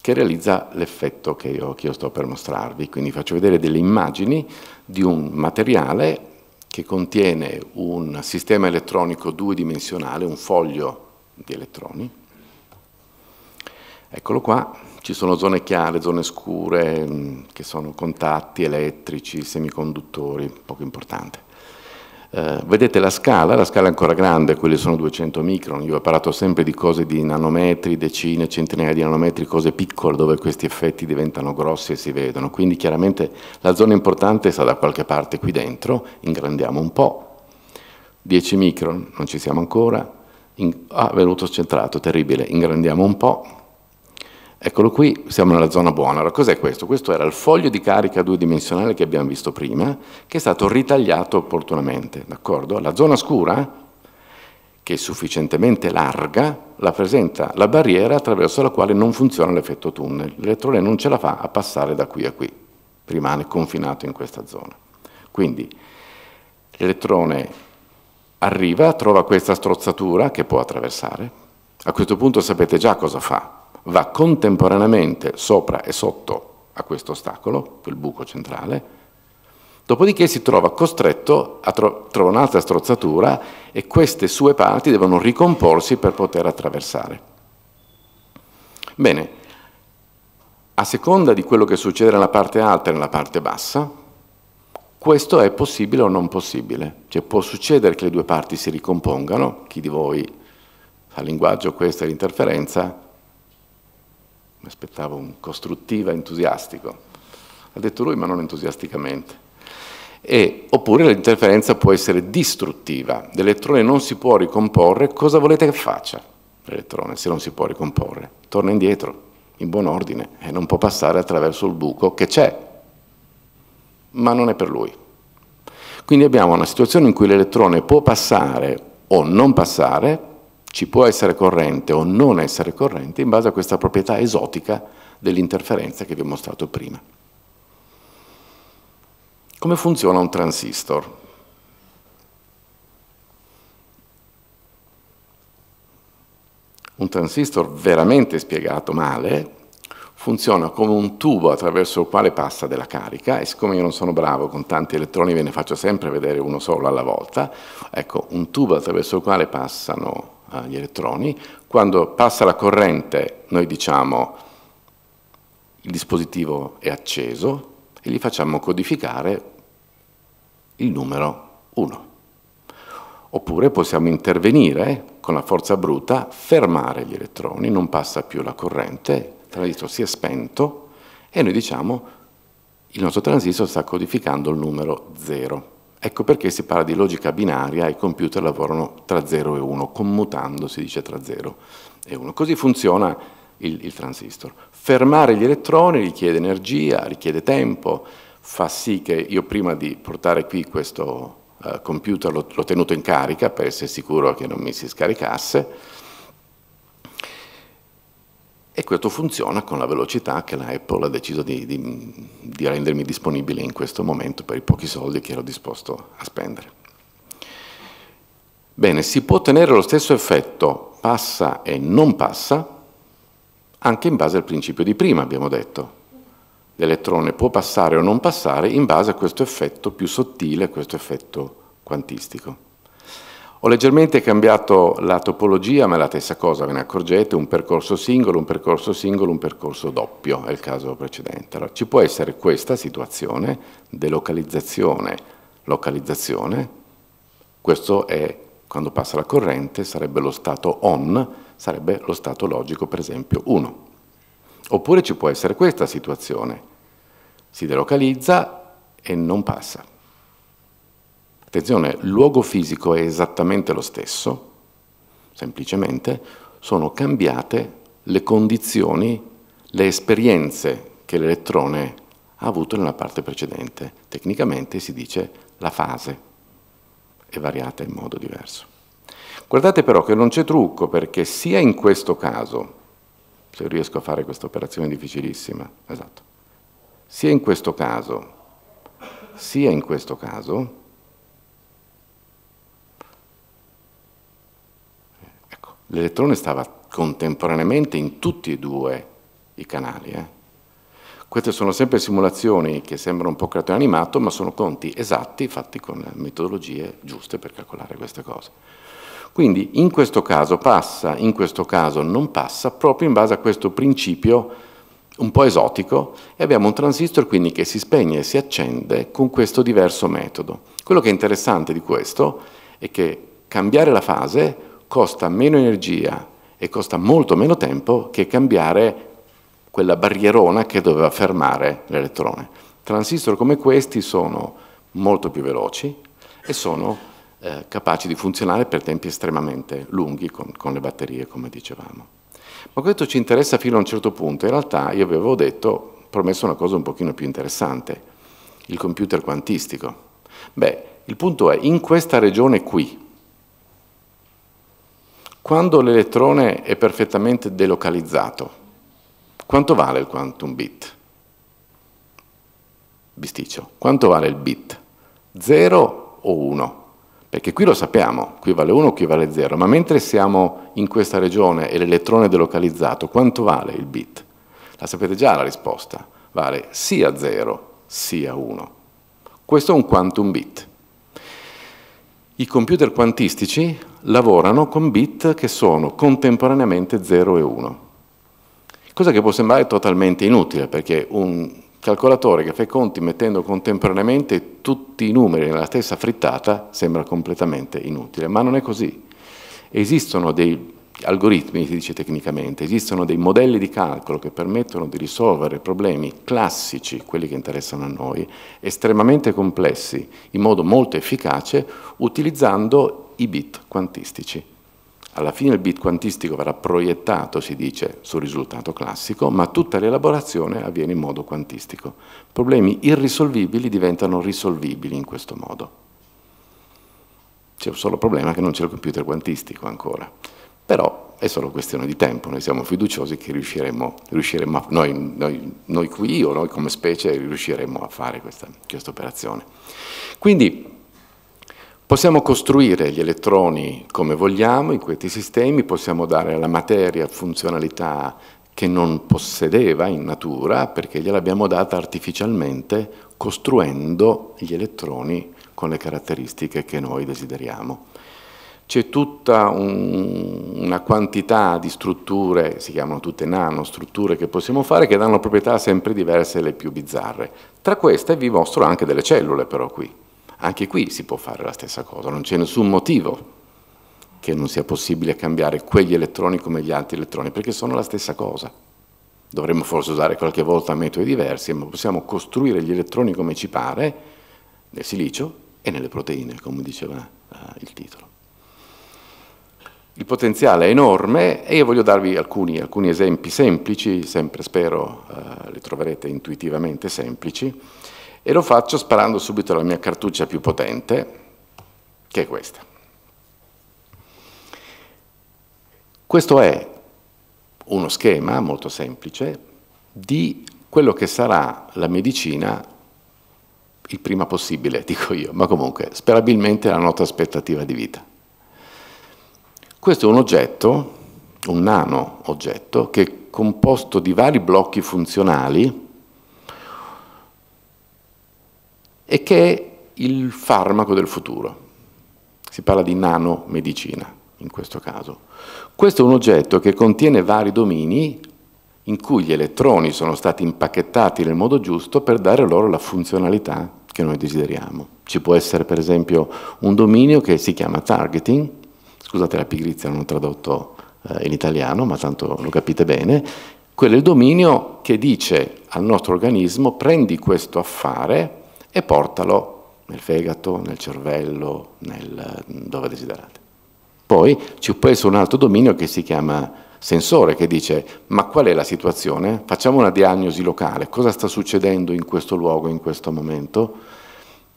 che realizza l'effetto che io, che io sto per mostrarvi. Quindi faccio vedere delle immagini di un materiale che contiene un sistema elettronico due dimensionale, un foglio di elettroni. Eccolo qua, ci sono zone chiare, zone scure, che sono contatti elettrici, semiconduttori, poco importante. Eh, vedete la scala, la scala è ancora grande, quelli sono duecento micron, io ho parlato sempre di cose di nanometri, decine, centinaia di nanometri, cose piccole dove questi effetti diventano grossi e si vedono, quindi chiaramente la zona importante sta da qualche parte qui dentro, ingrandiamo un po', dieci micron, non ci siamo ancora, In... ah, è venuto scentrato, terribile, ingrandiamo un po', eccolo qui, siamo nella zona buona. Allora, cos'è questo? Questo era il foglio di carica due dimensionale che abbiamo visto prima, che è stato ritagliato opportunamente, d'accordo? La zona scura, che è sufficientemente larga, rappresenta la barriera attraverso la quale non funziona l'effetto tunnel. L'elettrone non ce la fa a passare da qui a qui, rimane confinato in questa zona. Quindi l'elettrone arriva, trova questa strozzatura che può attraversare. A questo punto sapete già cosa fa. Va contemporaneamente sopra e sotto a questo ostacolo, quel buco centrale, dopodiché si trova costretto a tro- trova un'altra strozzatura e queste sue parti devono ricomporsi per poter attraversare. Bene, a seconda di quello che succede nella parte alta e nella parte bassa, questo è possibile o non possibile. Cioè può succedere che le due parti si ricompongano, chi di voi al linguaggio questa è l'interferenza, mi aspettavo un costruttiva entusiastico, ha detto lui ma non entusiasticamente. E, oppure l'interferenza può essere distruttiva, l'elettrone non si può ricomporre, cosa volete che faccia l'elettrone se non si può ricomporre? Torna indietro, in buon ordine, e non può passare attraverso il buco che c'è, ma non è per lui. Quindi abbiamo una situazione in cui l'elettrone può passare o non passare, ci può essere corrente o non essere corrente, in base a questa proprietà esotica dell'interferenza che vi ho mostrato prima. Come funziona un transistor? Un transistor veramente spiegato male funziona come un tubo attraverso il quale passa della carica, e siccome io non sono bravo con tanti elettroni ve ne faccio sempre vedere uno solo alla volta, ecco, un tubo attraverso il quale passano eh, gli elettroni, quando passa la corrente noi diciamo il dispositivo è acceso e gli facciamo codificare il numero uno. Oppure possiamo intervenire con la forza bruta, fermare gli elettroni, non passa più la corrente, il transistor si è spento e noi diciamo il nostro transistor sta codificando il numero zero. Ecco perché si parla di logica binaria, i computer lavorano tra zero e uno, commutando si dice tra zero e uno. Così funziona il, il transistor. Fermare gli elettroni richiede energia, richiede tempo, fa sì che io prima di portare qui questo Uh, computer l'ho tenuto in carica per essere sicuro che non mi si scaricasse, e questo funziona con la velocità che la Apple ha deciso di, di, di rendermi disponibile in questo momento per i pochi soldi che ero disposto a spendere. Bene, si può ottenere lo stesso effetto passa e non passa anche in base al principio di prima, abbiamo detto. L'elettrone può passare o non passare in base a questo effetto più sottile, questo effetto quantistico. Ho leggermente cambiato la topologia, ma è la stessa cosa, ve ne accorgete, un percorso singolo, un percorso singolo, un percorso doppio, è il caso precedente. Allora, ci può essere questa situazione, delocalizzazione, localizzazione, questo è quando passa la corrente, sarebbe lo stato on, sarebbe lo stato logico, per esempio uno. Oppure ci può essere questa situazione, si delocalizza e non passa. Attenzione, il luogo fisico è esattamente lo stesso, semplicemente sono cambiate le condizioni, le esperienze che l'elettrone ha avuto nella parte precedente. Tecnicamente si dice la fase è variata in modo diverso. Guardate però che non c'è trucco, perché sia in questo caso, se riesco a fare questa operazione difficilissima, esatto, sia in questo caso, sia in questo caso, ecco, l'elettrone stava contemporaneamente in tutti e due i canali. Eh. Queste sono sempre simulazioni che sembrano un po' cartone animato, ma sono conti esatti fatti con metodologie giuste per calcolare queste cose. Quindi in questo caso passa, in questo caso non passa, proprio in base a questo principio un po' esotico, e abbiamo un transistor quindi che si spegne e si accende con questo diverso metodo. Quello che è interessante di questo è che cambiare la fase costa meno energia e costa molto meno tempo che cambiare quella barrierona che doveva fermare l'elettrone. Transistor come questi sono molto più veloci e sono capaci di funzionare per tempi estremamente lunghi con, con le batterie, come dicevamo. Ma questo ci interessa fino a un certo punto. In realtà io vi avevo detto, promesso una cosa un pochino più interessante, il computer quantistico. Beh, il punto è, in questa regione qui, quando l'elettrone è perfettamente delocalizzato, quanto vale il quantum bit? Bisticcio. Quanto vale il bit? zero o uno? Perché qui lo sappiamo, qui vale uno, qui vale zero, ma mentre siamo in questa regione e l'elettrone è delocalizzato, quanto vale il bit? La sapete già la risposta, vale sia zero sia uno. Questo è un quantum bit. I computer quantistici lavorano con bit che sono contemporaneamente zero e uno, cosa che può sembrare totalmente inutile, perché un calcolatore che fa i conti mettendo contemporaneamente tutti i numeri nella stessa frittata sembra completamente inutile, ma non è così. Esistono dei algoritmi, si dice tecnicamente, esistono dei modelli di calcolo che permettono di risolvere problemi classici, quelli che interessano a noi, estremamente complessi, in modo molto efficace, utilizzando i bit quantistici. Alla fine il bit quantistico verrà proiettato, si dice, sul risultato classico, ma tutta l'elaborazione avviene in modo quantistico. Problemi irrisolvibili diventano risolvibili in questo modo. C'è un solo problema, che non c'è il computer quantistico ancora. Però è solo questione di tempo, noi siamo fiduciosi che riusciremo, riusciremo a, noi, noi, noi qui o noi come specie riusciremo a fare questa, questa operazione. Quindi possiamo costruire gli elettroni come vogliamo in questi sistemi, possiamo dare alla materia funzionalità che non possedeva in natura perché gliel'abbiamo data artificialmente costruendo gli elettroni con le caratteristiche che noi desideriamo. C'è tutta un, una quantità di strutture, si chiamano tutte nanostrutture, che possiamo fare, che danno proprietà sempre diverse e le più bizzarre. Tra queste vi mostro anche delle cellule, però qui. Anche qui si può fare la stessa cosa, non c'è nessun motivo che non sia possibile cambiare quegli elettroni come gli altri elettroni, perché sono la stessa cosa. Dovremmo forse usare qualche volta metodi diversi, ma possiamo costruire gli elettroni come ci pare, nel silicio e nelle proteine, come diceva eh, il titolo. Il potenziale è enorme e io voglio darvi alcuni, alcuni esempi semplici, sempre spero eh, li troverete intuitivamente semplici, e lo faccio sparando subito alla mia cartuccia più potente, che è questa. Questo è uno schema molto semplice di quello che sarà la medicina il prima possibile, dico io, ma comunque sperabilmente la nostra aspettativa di vita. Questo è un oggetto, un nano oggetto, che è composto di vari blocchi funzionali e che è il farmaco del futuro. Si parla di nanomedicina in questo caso. Questo è un oggetto che contiene vari domini in cui gli elettroni sono stati impacchettati nel modo giusto per dare loro la funzionalità che noi desideriamo. Ci può essere per esempio un dominio che si chiama targeting. Scusate la pigrizia, non ho tradotto eh, in italiano, ma tanto lo capite bene. Quello è il dominio che dice al nostro organismo: prendi questo affare e portalo nel fegato, nel cervello, nel, dove desiderate. Poi ci può essere un altro dominio che si chiama sensore, che dice: ma qual è la situazione? Facciamo una diagnosi locale, cosa sta succedendo in questo luogo, in questo momento?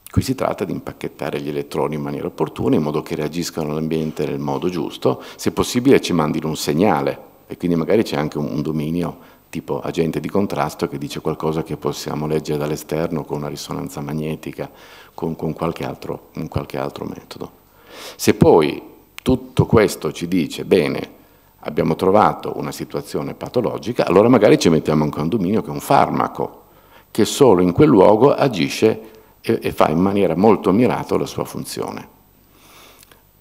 Qui si tratta di impacchettare gli elettroni in maniera opportuna, in modo che reagiscano all'ambiente nel modo giusto, se possibile ci mandino un segnale, e quindi magari c'è anche un dominio tipo agente di contrasto che dice qualcosa che possiamo leggere dall'esterno con una risonanza magnetica, con, con qualche altro, un qualche altro metodo. Se poi tutto questo ci dice, bene, abbiamo trovato una situazione patologica, allora magari ci mettiamo anche un dominio che è un farmaco, che solo in quel luogo agisce e fa in maniera molto mirata la sua funzione.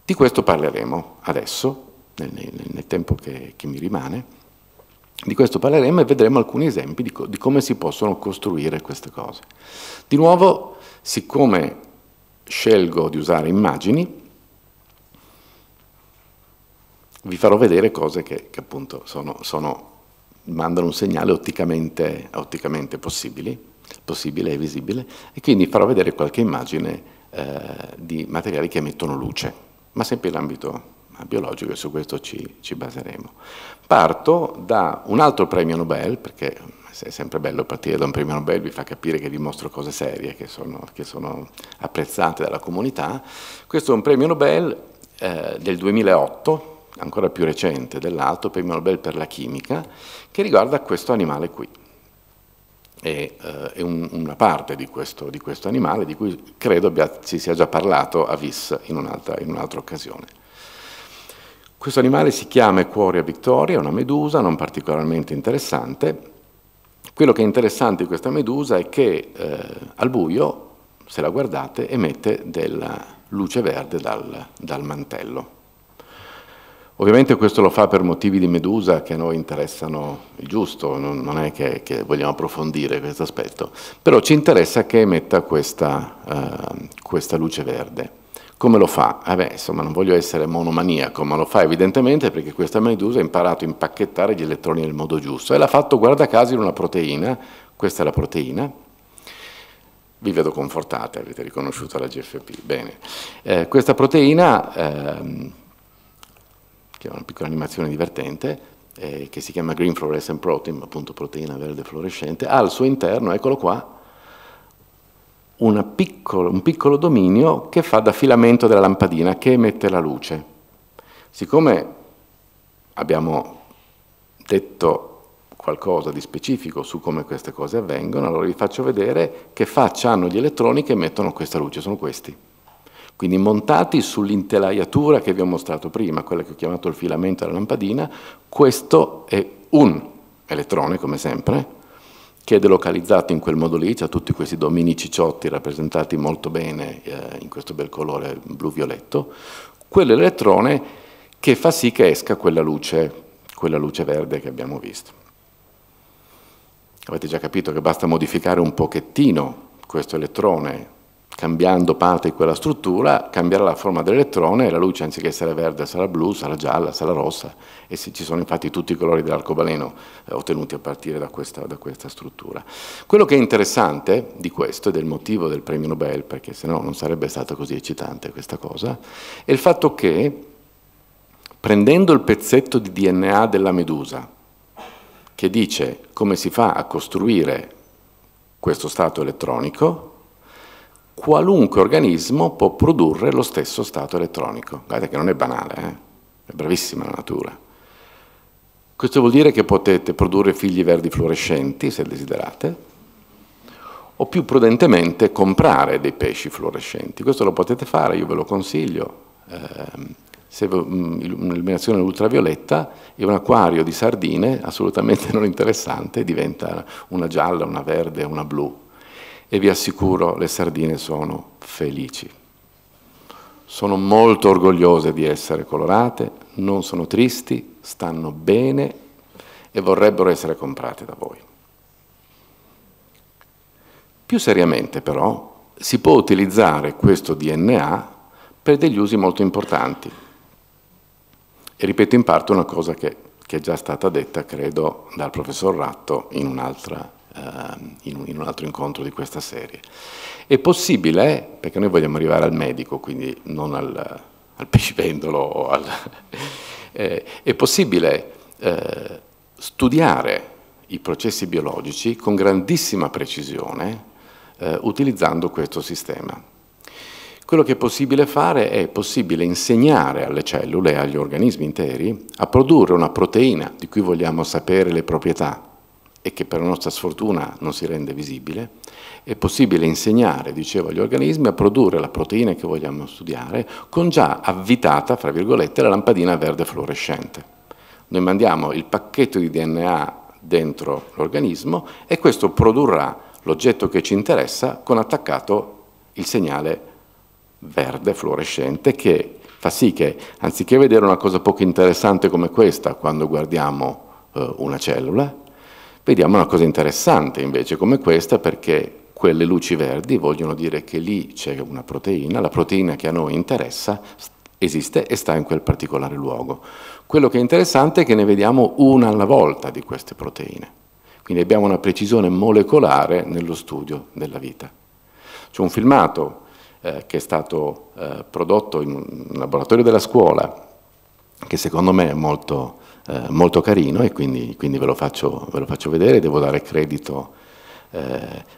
Di questo parleremo adesso, nel, nel, nel tempo che, che mi rimane, di questo parleremo e vedremo alcuni esempi di, co- di come si possono costruire queste cose. Di nuovo, siccome scelgo di usare immagini, vi farò vedere cose che, che appunto sono, sono, mandano un segnale otticamente, otticamente possibili, possibile e visibile, e quindi farò vedere qualche immagine eh, di materiali che emettono luce, ma sempre in ambito biologico, e su questo ci, ci baseremo. Parto da un altro premio Nobel, perché è sempre bello partire da un premio Nobel, vi fa capire che vi mostro cose serie che sono, che sono apprezzate dalla comunità. Questo è un premio Nobel eh, del duemilaotto, ancora più recente dell'altro, premio Nobel per la chimica, che riguarda questo animale qui. È eh, un, una parte di questo, di questo animale, di cui credo abbia, ci sia già parlato a V I S in un'altra in un'altra occasione. Questo animale si chiama Cuoria Victoria, è una medusa non particolarmente interessante. Quello che è interessante di questa medusa è che eh, al buio, se la guardate, emette della luce verde dal, dal mantello. Ovviamente questo lo fa per motivi di medusa che a noi interessano il giusto, non, non è che, che vogliamo approfondire questo aspetto, però ci interessa che emetta questa, uh, questa luce verde. Come lo fa? Eh beh, insomma, non voglio essere monomaniaco, ma lo fa evidentemente perché questa medusa ha imparato a impacchettare gli elettroni nel modo giusto e l'ha fatto, guarda caso, in una proteina. Questa è la proteina. Vi vedo confortate, avete riconosciuto la G F P. Bene. Eh, questa proteina, ehm, che è una piccola animazione divertente, eh, che si chiama Green Fluorescent Protein, appunto proteina verde fluorescente, ha al suo interno, eccolo qua, Una piccolo, un piccolo dominio che fa da filamento della lampadina che emette la luce. Siccome abbiamo detto qualcosa di specifico su come queste cose avvengono, allora vi faccio vedere che faccia hanno gli elettroni che emettono questa luce, sono questi. Quindi montati sull'intelaiatura che vi ho mostrato prima, quella che ho chiamato il filamento della lampadina, questo è un elettrone, come sempre, che è delocalizzato in quel modo lì, c'ha tutti questi domini cicciotti rappresentati molto bene eh, in questo bel colore blu-violetto, quell'elettrone che fa sì che esca quella luce, quella luce verde che abbiamo visto. Avete già capito che basta modificare un pochettino questo elettrone, cambiando parte di quella struttura, cambierà la forma dell'elettrone e la luce, anziché essere verde, sarà blu, sarà gialla, sarà rossa, e ci sono infatti tutti i colori dell'arcobaleno ottenuti a partire da questa, da questa struttura. Quello che è interessante di questo, ed è il motivo del premio Nobel, perché se no non sarebbe stata così eccitante questa cosa, è il fatto che, prendendo il pezzetto di D N A della medusa, che dice come si fa a costruire questo stato elettronico, qualunque organismo può produrre lo stesso stato elettronico. Guardate che non è banale, eh? È bravissima la natura. Questo vuol dire che potete produrre figli verdi fluorescenti, se desiderate, o più prudentemente comprare dei pesci fluorescenti. Questo lo potete fare, io ve lo consiglio. Eh, se un'illuminazione ultravioletta e un acquario di sardine, assolutamente non interessante, diventa una gialla, una verde, una blu. E vi assicuro, le sardine sono felici. Sono molto orgogliose di essere colorate, non sono tristi, stanno bene e vorrebbero essere comprate da voi. Più seriamente però, si può utilizzare questo D N A per degli usi molto importanti. E ripeto in parte una cosa che, che è già stata detta, credo, dal professor Ratto in un'altra in un altro incontro di questa serie. È possibile, perché noi vogliamo arrivare al medico, quindi non al, al pescivendolo, o al, eh, è possibile eh, studiare i processi biologici con grandissima precisione eh, utilizzando questo sistema. Quello che è possibile fare è possibile insegnare alle cellule e agli organismi interi a produrre una proteina di cui vogliamo sapere le proprietà, e che per nostra sfortuna non si rende visibile. È possibile insegnare, dicevo, agli organismi a produrre la proteina che vogliamo studiare con già avvitata, fra virgolette, la lampadina verde fluorescente. Noi mandiamo il pacchetto di D N A dentro l'organismo e questo produrrà l'oggetto che ci interessa con attaccato il segnale verde fluorescente, che fa sì che, anziché vedere una cosa poco interessante come questa quando guardiamo eh, una cellula, vediamo una cosa interessante invece come questa, perché quelle luci verdi vogliono dire che lì c'è una proteina, la proteina che a noi interessa esiste e sta in quel particolare luogo. Quello che è interessante è che ne vediamo una alla volta di queste proteine, quindi abbiamo una precisione molecolare nello studio della vita. C'è un filmato eh, che è stato eh, prodotto in un laboratorio della scuola, che secondo me è molto... Eh, molto carino, e quindi, quindi ve, lo faccio, ve lo faccio vedere. Devo dare credito eh,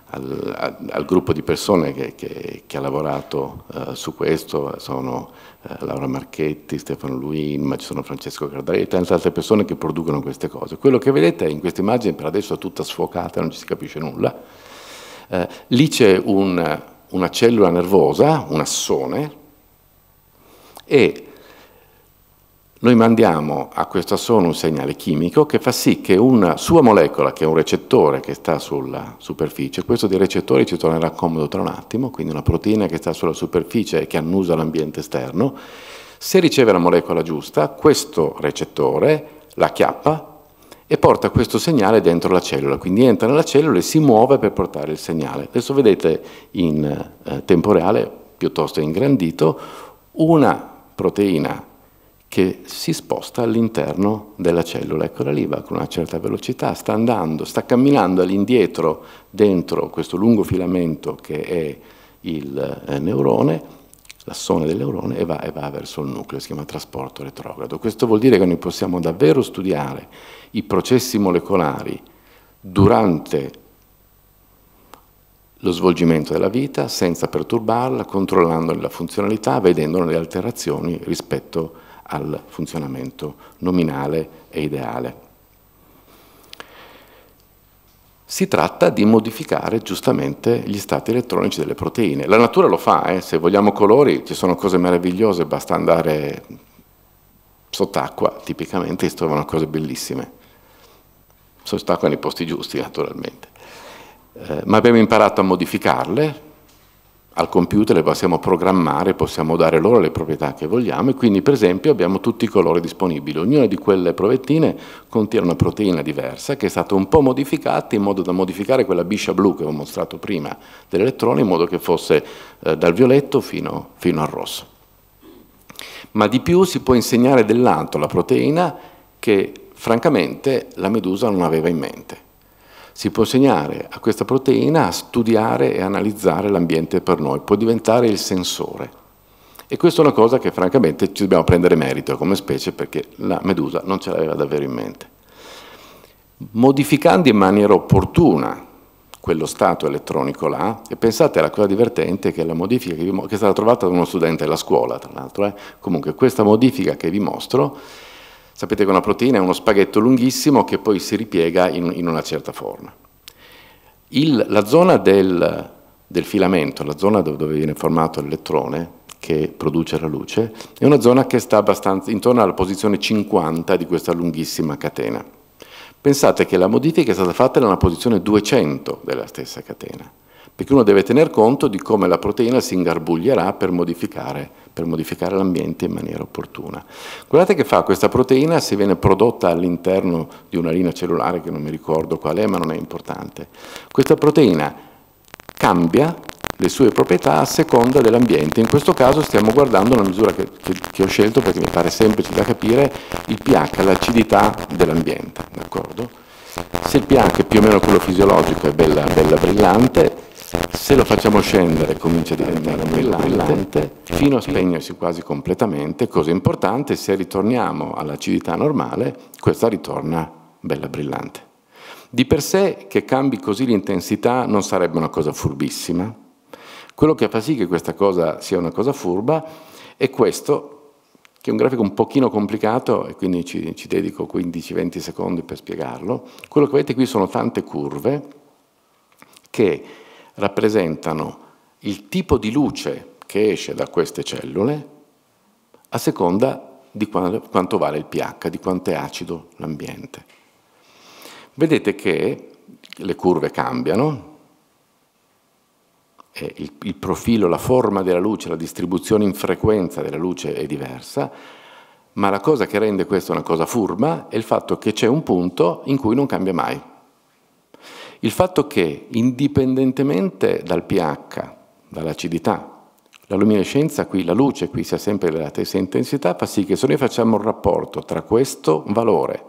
al, al, al gruppo di persone che, che, che ha lavorato eh, su questo. Sono eh, Laura Marchetti, Stefano Luin, ma ci sono Francesco Cardari e tante altre persone che producono queste cose. Quello che vedete in questa immagine, per adesso è tutta sfocata, non ci si capisce nulla, eh, lì c'è un, una cellula nervosa, un assone, e noi mandiamo a questo assone un segnale chimico che fa sì che una sua molecola, che è un recettore che sta sulla superficie, questo dei recettori ci tornerà comodo tra un attimo, quindi una proteina che sta sulla superficie e che annusa l'ambiente esterno, se riceve la molecola giusta, questo recettore la chiappa e porta questo segnale dentro la cellula, quindi entra nella cellula e si muove per portare il segnale. Adesso vedete in eh, tempo reale, piuttosto ingrandito, una proteina che si sposta all'interno della cellula. Eccola lì, va con una certa velocità, sta andando, sta camminando all'indietro dentro questo lungo filamento che è il neurone, l'assone del neurone, e va, e va verso il nucleo, si chiama trasporto retrogrado. Questo vuol dire che noi possiamo davvero studiare i processi molecolari durante lo svolgimento della vita, senza perturbarla, controllando la funzionalità, vedendone le alterazioni rispetto al funzionamento nominale e ideale. Si tratta di modificare giustamente gli stati elettronici delle proteine. La natura lo fa, eh? Se vogliamo colori ci sono cose meravigliose, basta andare sott'acqua, tipicamente si trovano cose bellissime. Sott'acqua nei posti giusti, naturalmente. Eh, ma abbiamo imparato a modificarle, al computer le possiamo programmare, possiamo dare loro le proprietà che vogliamo, e quindi per esempio abbiamo tutti i colori disponibili. Ognuna di quelle provettine contiene una proteina diversa che è stata un po' modificata in modo da modificare quella biscia blu che ho mostrato prima dell'elettrone, in modo che fosse eh, dal violetto fino, fino al rosso. Ma di più si può insegnare dell'altro la proteina che francamente la medusa non aveva in mente. Si può insegnare a questa proteina a studiare e analizzare l'ambiente per noi, può diventare il sensore. E questa è una cosa che francamente ci dobbiamo prendere merito come specie, perché la medusa non ce l'aveva davvero in mente. Modificando in maniera opportuna quello stato elettronico là, e pensate alla cosa divertente che è la modifica che, vi che è stata trovata da uno studente della scuola, tra l'altro, eh? Comunque questa modifica che vi mostro. Sapete che una proteina è uno spaghetto lunghissimo che poi si ripiega in, in una certa forma. Il, la zona del, del filamento, la zona dove, dove viene formato l'elettrone, che produce la luce, è una zona che sta abbastanza intorno alla posizione cinquanta di questa lunghissima catena. Pensate che la modifica è stata fatta nella posizione duecento della stessa catena, perché uno deve tener conto di come la proteina si ingarbuglierà per modificare, per modificare l'ambiente in maniera opportuna. Guardate che fa questa proteina se viene prodotta all'interno di una linea cellulare, che non mi ricordo qual è, ma non è importante. Questa proteina cambia le sue proprietà a seconda dell'ambiente. In questo caso stiamo guardando una misura che, che, che ho scelto perché mi pare semplice da capire, il pH, l'acidità dell'ambiente. Se il pH è più o meno quello fisiologico è bella, bella brillante, se lo facciamo scendere comincia a diventare brillante fino a spegnersi quasi completamente. Cosa importante, se ritorniamo all'acidità normale, questa ritorna bella brillante. Di per sé che cambi così l'intensità non sarebbe una cosa furbissima. Quello che fa sì che questa cosa sia una cosa furba è questo, che è un grafico un pochino complicato e quindi ci, ci dedico quindici venti secondi per spiegarlo. Quello che vedete qui sono tante curve che rappresentano il tipo di luce che esce da queste cellule a seconda di quanto vale il pH, di quanto è acido l'ambiente. Vedete che le curve cambiano, e il, il profilo, la forma della luce, la distribuzione in frequenza della luce è diversa, ma la cosa che rende questa una cosa furba è il fatto che c'è un punto in cui non cambia mai. Il fatto che, indipendentemente dal pH, dall'acidità, la luminescenza qui, la luce qui sia sempre della stessa intensità, fa sì che se noi facciamo un rapporto tra questo valore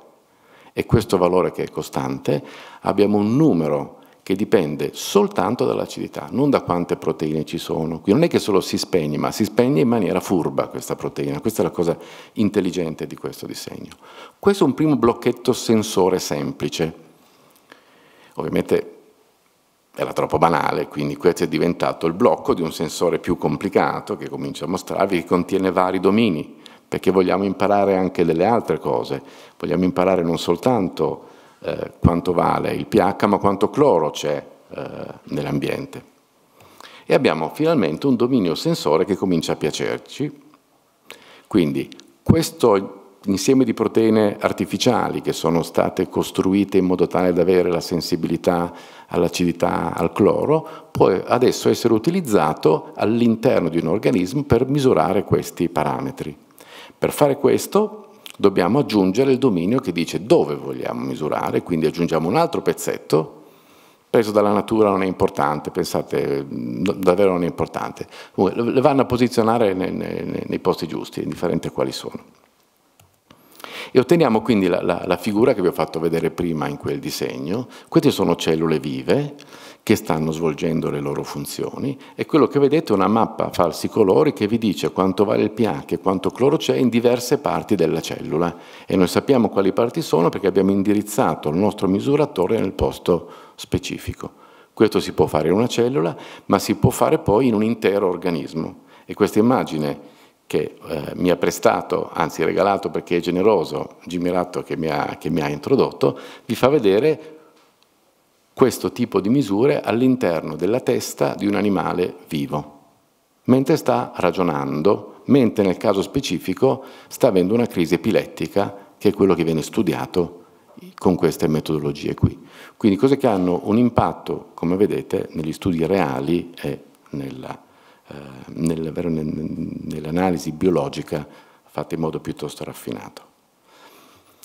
e questo valore che è costante, abbiamo un numero che dipende soltanto dall'acidità, non da quante proteine ci sono. Qui non è che solo si spegne, ma si spegne in maniera furba questa proteina. Questa è la cosa intelligente di questo disegno. Questo è un primo blocchetto sensore semplice. Ovviamente era troppo banale, quindi questo è diventato il blocco di un sensore più complicato che comincio a mostrarvi, che contiene vari domini, perché vogliamo imparare anche delle altre cose. Vogliamo imparare non soltanto eh, quanto vale il pH, ma quanto cloro c'è eh, nell'ambiente. E abbiamo finalmente un dominio sensore che comincia a piacerci. Quindi questo insieme di proteine artificiali che sono state costruite in modo tale da avere la sensibilità all'acidità, al cloro, può adesso essere utilizzato all'interno di un organismo per misurare questi parametri. Per fare questo dobbiamo aggiungere il dominio che dice dove vogliamo misurare, quindi aggiungiamo un altro pezzetto preso dalla natura non è importante, pensate, davvero non è importante. Comunque, le vanno a posizionare nei, nei, nei posti giusti, indifferente a quali sono. E otteniamo quindi la, la, la figura che vi ho fatto vedere prima in quel disegno. Queste sono cellule vive che stanno svolgendo le loro funzioni, e quello che vedete è una mappa a falsi colori che vi dice quanto vale il pH e quanto cloro c'è in diverse parti della cellula, e noi sappiamo quali parti sono perché abbiamo indirizzato il nostro misuratore nel posto specifico. Questo si può fare in una cellula, ma si può fare poi in un intero organismo, e questa immagine che eh, mi ha prestato, anzi regalato perché è generoso, Gimirato che mi ha, che mi ha introdotto, vi fa vedere questo tipo di misure all'interno della testa di un animale vivo, mentre sta ragionando, mentre nel caso specifico sta avendo una crisi epilettica, che è quello che viene studiato con queste metodologie qui. Quindi cose che hanno un impatto, come vedete, negli studi reali e nella, eh, nel, nell'analisi biologica fatta in modo piuttosto raffinato.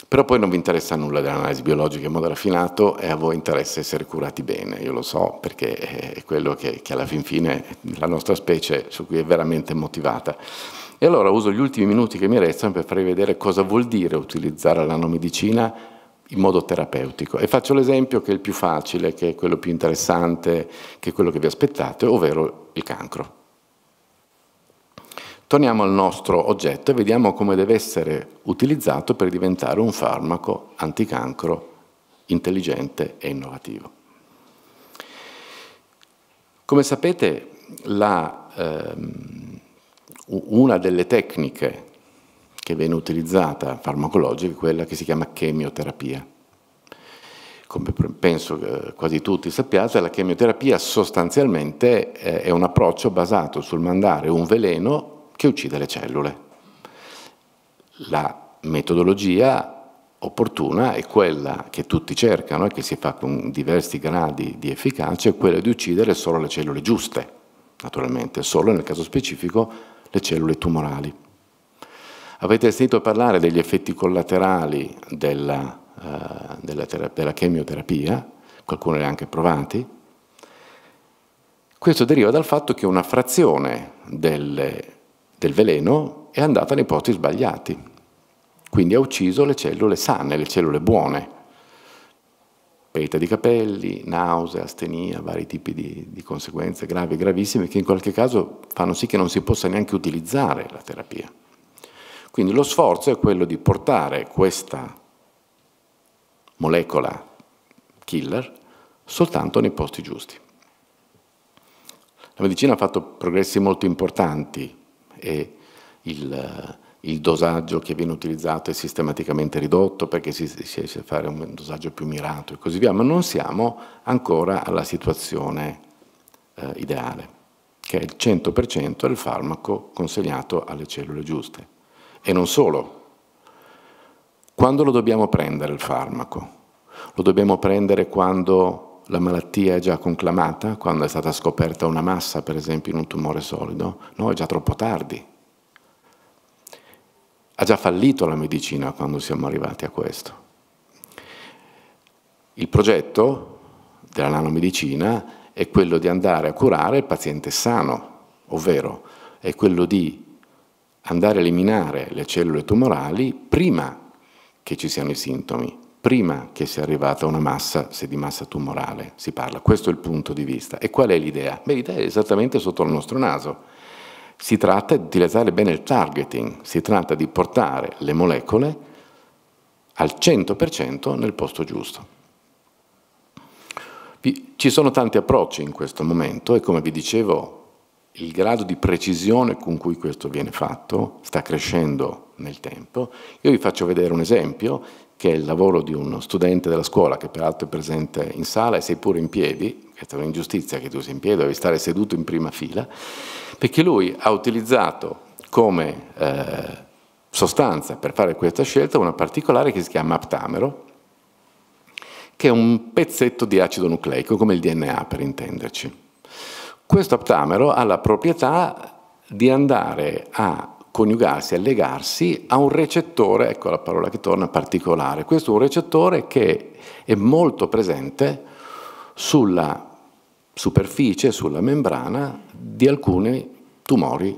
Però poi non vi interessa nulla dell'analisi biologica in modo raffinato, e a voi interessa essere curati bene, io lo so, perché è quello che, che alla fin fine la nostra specie su cui è veramente motivata. E allora uso gli ultimi minuti che mi restano per farvi vedere cosa vuol dire utilizzare la nanomedicina in modo terapeutico, e faccio l'esempio che è il più facile, che è quello più interessante, che è quello che vi aspettate, ovvero il cancro. Torniamo al nostro oggetto e vediamo come deve essere utilizzato per diventare un farmaco anticancro intelligente e innovativo. Come sapete, la, ehm, una delle tecniche che viene utilizzata farmacologica è quella che si chiama chemioterapia. Come penso quasi tutti sappiate, la chemioterapia sostanzialmente è un approccio basato sul mandare un veleno che uccide le cellule. La metodologia opportuna è quella che tutti cercano e che si fa con diversi gradi di efficacia, è quella di uccidere solo le cellule giuste, naturalmente, solo nel caso specifico le cellule tumorali. Avete sentito parlare degli effetti collaterali della, eh, della, della chemioterapia, qualcuno li ha anche provati. Questo deriva dal fatto che una frazione delle del veleno è andata nei posti sbagliati, quindi ha ucciso le cellule sane, le cellule buone. Perdita di capelli, nausea, astenia, vari tipi di, di conseguenze gravi e gravissime che in qualche caso fanno sì che non si possa neanche utilizzare la terapia. Quindi lo sforzo è quello di portare questa molecola killer soltanto nei posti giusti. La medicina ha fatto progressi molto importanti, e il, il dosaggio che viene utilizzato è sistematicamente ridotto perché si, si riesce a fare un dosaggio più mirato e così via, ma non siamo ancora alla situazione eh, ideale, che è il cento per cento del farmaco consegnato alle cellule giuste. E non solo. Quando lo dobbiamo prendere il farmaco? Lo dobbiamo prendere quando la malattia è già conclamata, quando è stata scoperta una massa, per esempio, in un tumore solido? No, è già troppo tardi. Ha già fallito la medicina quando siamo arrivati a questo. Il progetto della nanomedicina è quello di andare a curare il paziente sano, ovvero è quello di andare a eliminare le cellule tumorali prima che ci siano i sintomi, prima che sia arrivata una massa, se di massa tumorale si parla. Questo è il punto di vista. E qual è l'idea? Beh, l'idea è esattamente sotto il nostro naso. Si tratta di utilizzare bene il targeting, si tratta di portare le molecole al cento per cento nel posto giusto. Ci sono tanti approcci in questo momento e, come vi dicevo, il grado di precisione con cui questo viene fatto sta crescendo nel tempo. Io vi faccio vedere un esempio, che è il lavoro di uno studente della scuola, che peraltro è presente in sala e sei pure in piedi. Questa è un'ingiustizia che tu sei in piedi, devi stare seduto in prima fila, perché lui ha utilizzato come eh, sostanza per fare questa scelta una particolare che si chiama aptamero, che è un pezzetto di acido nucleico, come il D N A per intenderci. Questo aptamero ha la proprietà di andare a coniugarsi, allegarsi a un recettore, ecco la parola che torna, particolare. Questo è un recettore che è molto presente sulla superficie, sulla membrana di alcuni tumori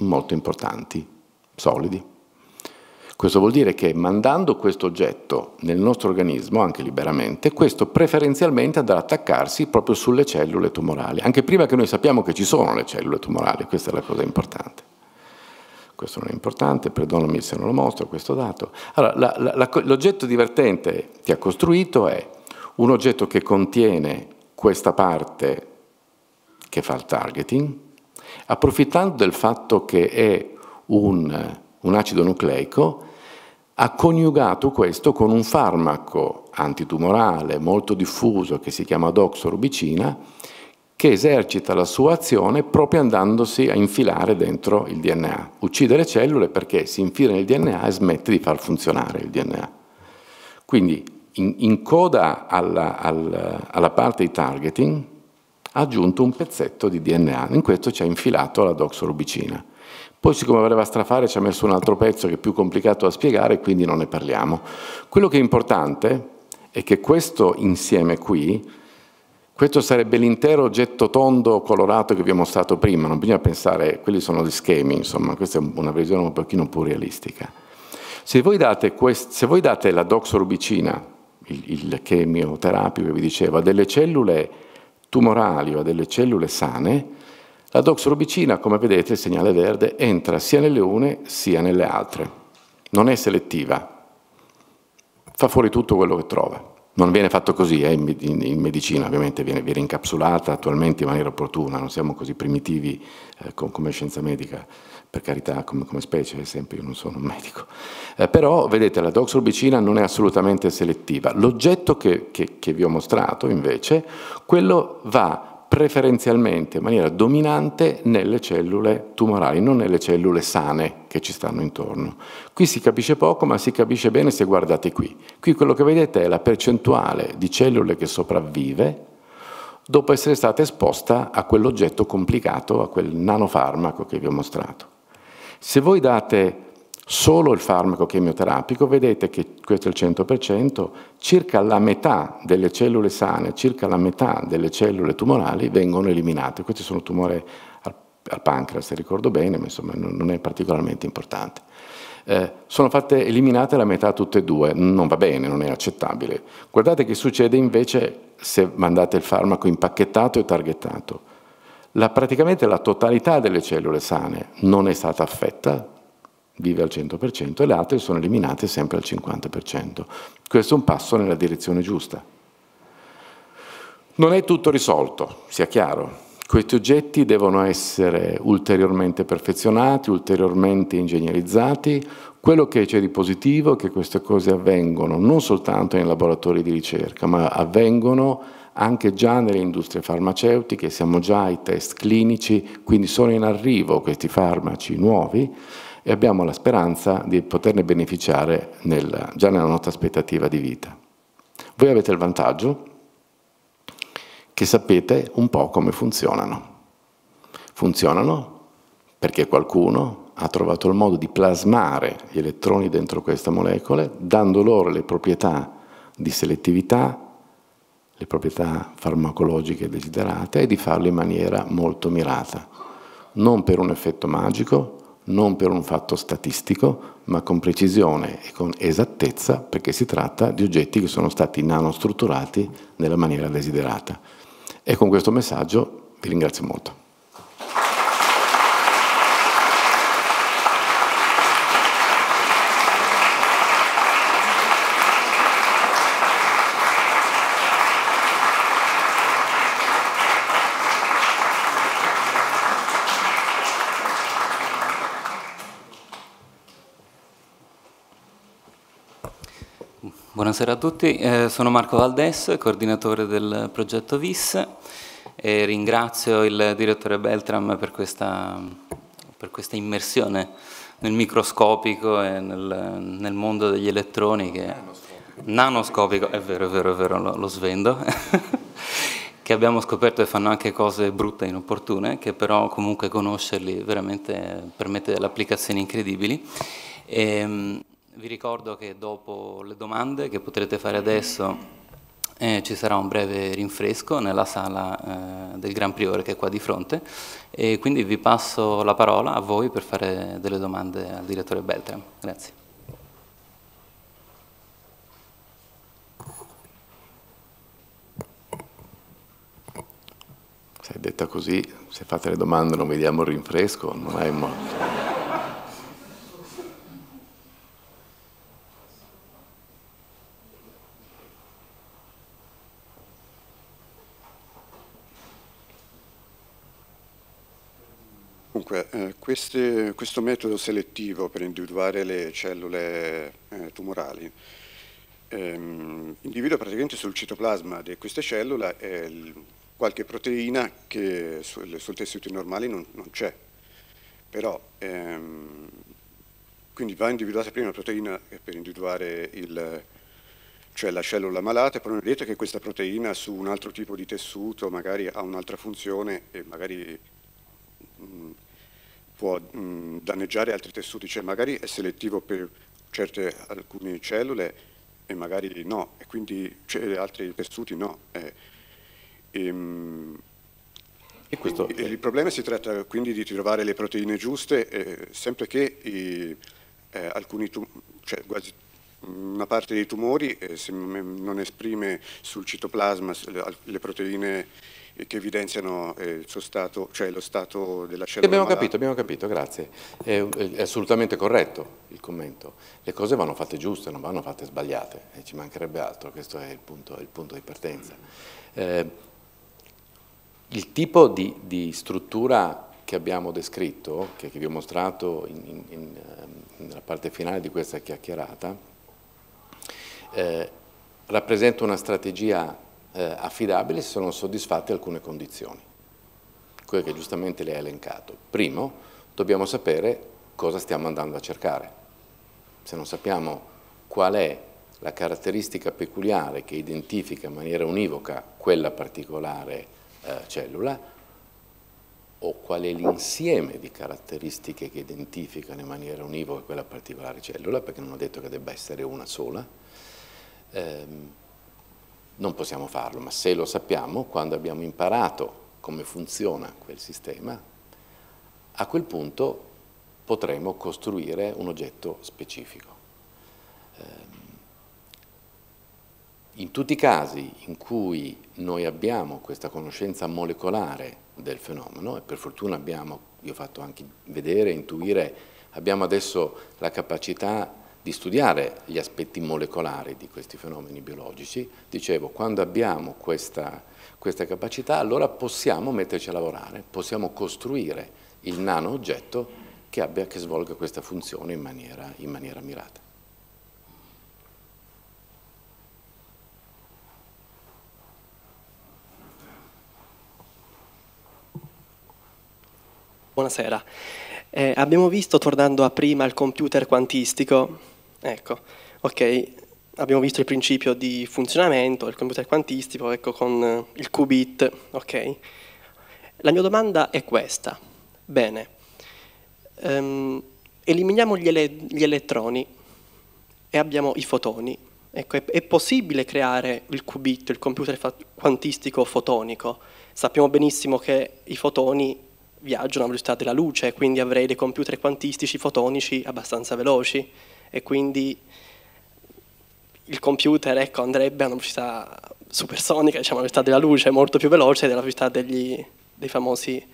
molto importanti, solidi. Questo vuol dire che mandando questo oggetto nel nostro organismo, anche liberamente, questo preferenzialmente andrà ad attaccarsi proprio sulle cellule tumorali, anche prima che noi sappiamo che ci sono le cellule tumorali, questa è la cosa importante. Questo non è importante, perdonami se non lo mostro, questo dato. Allora, l'oggetto divertente che ha costruito è un oggetto che contiene questa parte che fa il targeting, approfittando del fatto che è un, un acido nucleico, ha coniugato questo con un farmaco antitumorale molto diffuso che si chiama doxorubicina, che esercita la sua azione proprio andandosi a infilare dentro il D N A. Uccide le cellule perché si infila nel D N A e smette di far funzionare il D N A. Quindi in, in coda alla, alla, alla parte di targeting ha aggiunto un pezzetto di D N A, in questo ci ha infilato la doxorubicina. Poi siccome voleva strafare ci ha messo un altro pezzo che è più complicato da spiegare, quindi non ne parliamo. Quello che è importante è che questo insieme qui, questo sarebbe l'intero oggetto tondo colorato che vi ho mostrato prima, non bisogna pensare, quelli sono gli schemi, insomma, questa è una visione un pochino più realistica. Se voi date, quest, se voi date la doxorubicina, il, il chemioterapio che vi dicevo, a delle cellule tumorali o a delle cellule sane, la doxorubicina, come vedete, il segnale verde, entra sia nelle une sia nelle altre. Non è selettiva, fa fuori tutto quello che trova. Non viene fatto così, eh, in, in, in medicina ovviamente viene, viene incapsulata attualmente in maniera opportuna, non siamo così primitivi eh, com, come scienza medica, per carità, com, come specie, ad esempio, io non sono un medico. Eh, però, vedete, la doxorubicina non è assolutamente selettiva. L'oggetto che, che, che vi ho mostrato, invece, quello va preferenzialmente, in maniera dominante, nelle cellule tumorali, non nelle cellule sane che ci stanno intorno. Qui si capisce poco, ma si capisce bene se guardate qui. Qui quello che vedete è la percentuale di cellule che sopravvive dopo essere stata esposta a quell'oggetto complicato, a quel nanofarmaco che vi ho mostrato. Se voi date solo il farmaco chemioterapico, vedete che questo è il cento per cento, circa la metà delle cellule sane, circa la metà delle cellule tumorali vengono eliminate. Questi sono tumori al, al pancreas, se ricordo bene, ma insomma non è particolarmente importante. Eh, sono fatte eliminate la metà tutte e due, non va bene, non è accettabile. Guardate che succede invece se mandate il farmaco impacchettato e targettato. La, praticamente la totalità delle cellule sane non è stata affetta, vive al cento per cento, e le altre sono eliminate sempre al cinquanta per cento. Questo è un passo nella direzione giusta. Non è tutto risolto, sia chiaro. Questi oggetti devono essere ulteriormente perfezionati, ulteriormente ingegnerizzati. Quello che c'è di positivo è che queste cose avvengono non soltanto nei laboratori di ricerca, ma avvengono anche già nelle industrie farmaceutiche, siamo già ai test clinici, quindi sono in arrivo questi farmaci nuovi, e abbiamo la speranza di poterne beneficiare nel, già nella nostra aspettativa di vita. Voi avete il vantaggio che sapete un po' come funzionano. Funzionano perché qualcuno ha trovato il modo di plasmare gli elettroni dentro queste molecole, dando loro le proprietà di selettività, le proprietà farmacologiche desiderate, e di farle in maniera molto mirata. Non per un effetto magico, non per un fatto statistico, ma con precisione e con esattezza, perché si tratta di oggetti che sono stati nanostrutturati nella maniera desiderata. E con questo messaggio vi ringrazio molto. Buonasera a tutti, eh, sono Marco Valdes, coordinatore del progetto V I S, e ringrazio il direttore Beltram per questa, per questa immersione nel microscopico e nel, nel mondo degli elettroni, che nanoscopico, nanoscopico è vero, è vero, è vero, lo, lo svendo, che abbiamo scoperto che fanno anche cose brutte e inopportune, che però comunque conoscerli veramente permette delle applicazioni incredibili. E, vi ricordo che dopo le domande che potrete fare adesso Eh, ci sarà un breve rinfresco nella sala eh, del Gran Priore che è qua di fronte, e quindi vi passo la parola a voi per fare delle domande al direttore Beltram. Grazie. Se è detta così, se fate le domande non vediamo il rinfresco, non è molto. Dunque, eh, questo metodo selettivo per individuare le cellule eh, tumorali ehm, individua praticamente sul citoplasma di queste cellule eh, qualche proteina che sul, sul tessuto normale non, non c'è, però ehm, quindi va individuata prima la proteina per individuare il, cioè la cellula malata, poi non è detto che questa proteina su un altro tipo di tessuto magari ha un'altra funzione e magari mh, può mh, danneggiare altri tessuti, cioè magari è selettivo per certe, alcune cellule e magari no, e quindi altri tessuti no. Eh, e, mh, e questo... e il problema si tratta quindi di trovare le proteine giuste, eh, sempre che i, eh, alcuni cioè quasi una parte dei tumori eh, se non esprime sul citoplasma le proteine che evidenziano eh, il suo stato, cioè lo stato della cellula. Abbiamo malata. capito, abbiamo capito, grazie. È, è assolutamente corretto il commento. Le cose vanno fatte giuste, non vanno fatte sbagliate, e ci mancherebbe altro, questo è il punto, il punto di partenza. Eh, il tipo di, di struttura che abbiamo descritto, che, che vi ho mostrato in, in, in, nella parte finale di questa chiacchierata, eh, rappresenta una strategia Eh, affidabile se sono soddisfatte alcune condizioni, quelle che giustamente lei ha elencato. Primo, dobbiamo sapere cosa stiamo andando a cercare. Se non sappiamo qual è la caratteristica peculiare che identifica in maniera univoca quella particolare eh, cellula, o qual è l'insieme di caratteristiche che identificano in maniera univoca quella particolare cellula, perché non ho detto che debba essere una sola, ehm, non possiamo farlo, ma se lo sappiamo, quando abbiamo imparato come funziona quel sistema, a quel punto potremo costruire un oggetto specifico. In tutti i casi in cui noi abbiamo questa conoscenza molecolare del fenomeno, e per fortuna abbiamo, io ho fatto anche vedere, intuire, abbiamo adesso la capacità di studiare gli aspetti molecolari di questi fenomeni biologici, dicevo, quando abbiamo questa, questa capacità, allora possiamo metterci a lavorare, possiamo costruire il nano oggetto che abbia, che svolga questa funzione in maniera, in maniera mirata. Buonasera. Eh, abbiamo visto, tornando a prima, il computer quantistico. Ecco, ok, abbiamo visto il principio di funzionamento del computer quantistico, ecco, con il qubit, ok. La mia domanda è questa. Bene, um, eliminiamo gli, ele gli elettroni e abbiamo i fotoni. Ecco, è, è possibile creare il qubit, il computer quantistico fotonico? Sappiamo benissimo che i fotoni viaggiano alla velocità della luce, quindi avrei dei computer quantistici fotonici abbastanza veloci, e quindi il computer, ecco, andrebbe a una velocità supersonica, diciamo, la velocità della luce è molto più veloce della velocità degli, dei famosi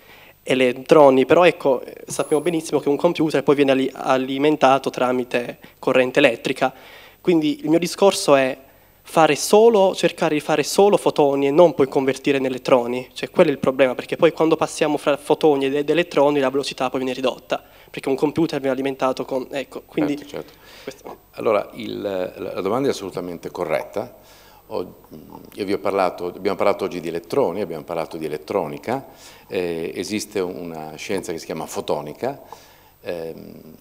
elettroni, però ecco, sappiamo benissimo che un computer poi viene alimentato tramite corrente elettrica, quindi il mio discorso è fare solo, cercare di fare solo fotoni e non poi convertire in elettroni, cioè quello è il problema, perché poi quando passiamo fra fotoni ed elettroni la velocità poi viene ridotta, perché un computer viene alimentato con... Ecco, quindi... Certo, certo. Allora, il, la domanda è assolutamente corretta. Ho, io vi ho parlato, abbiamo parlato oggi di elettroni, abbiamo parlato di elettronica, eh, esiste una scienza che si chiama fotonica, eh,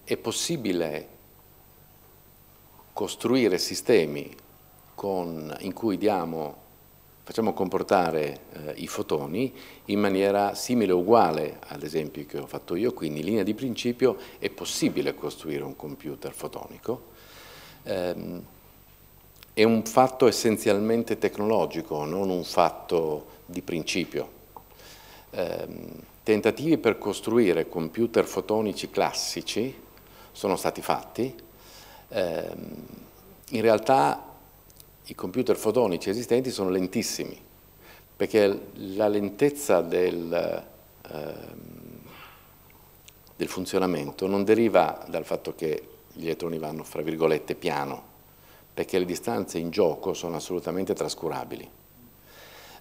è possibile costruire sistemi Con, in cui diamo, facciamo comportare eh, i fotoni in maniera simile o uguale all'esempio che ho fatto io, quindi in linea di principio è possibile costruire un computer fotonico. Ehm, è un fatto essenzialmente tecnologico, non un fatto di principio. Eh, tentativi per costruire computer fotonici classici sono stati fatti. Eh, in realtà i computer fotonici esistenti sono lentissimi, perché la lentezza del, eh, del funzionamento non deriva dal fatto che gli elettroni vanno, fra virgolette, piano, perché le distanze in gioco sono assolutamente trascurabili.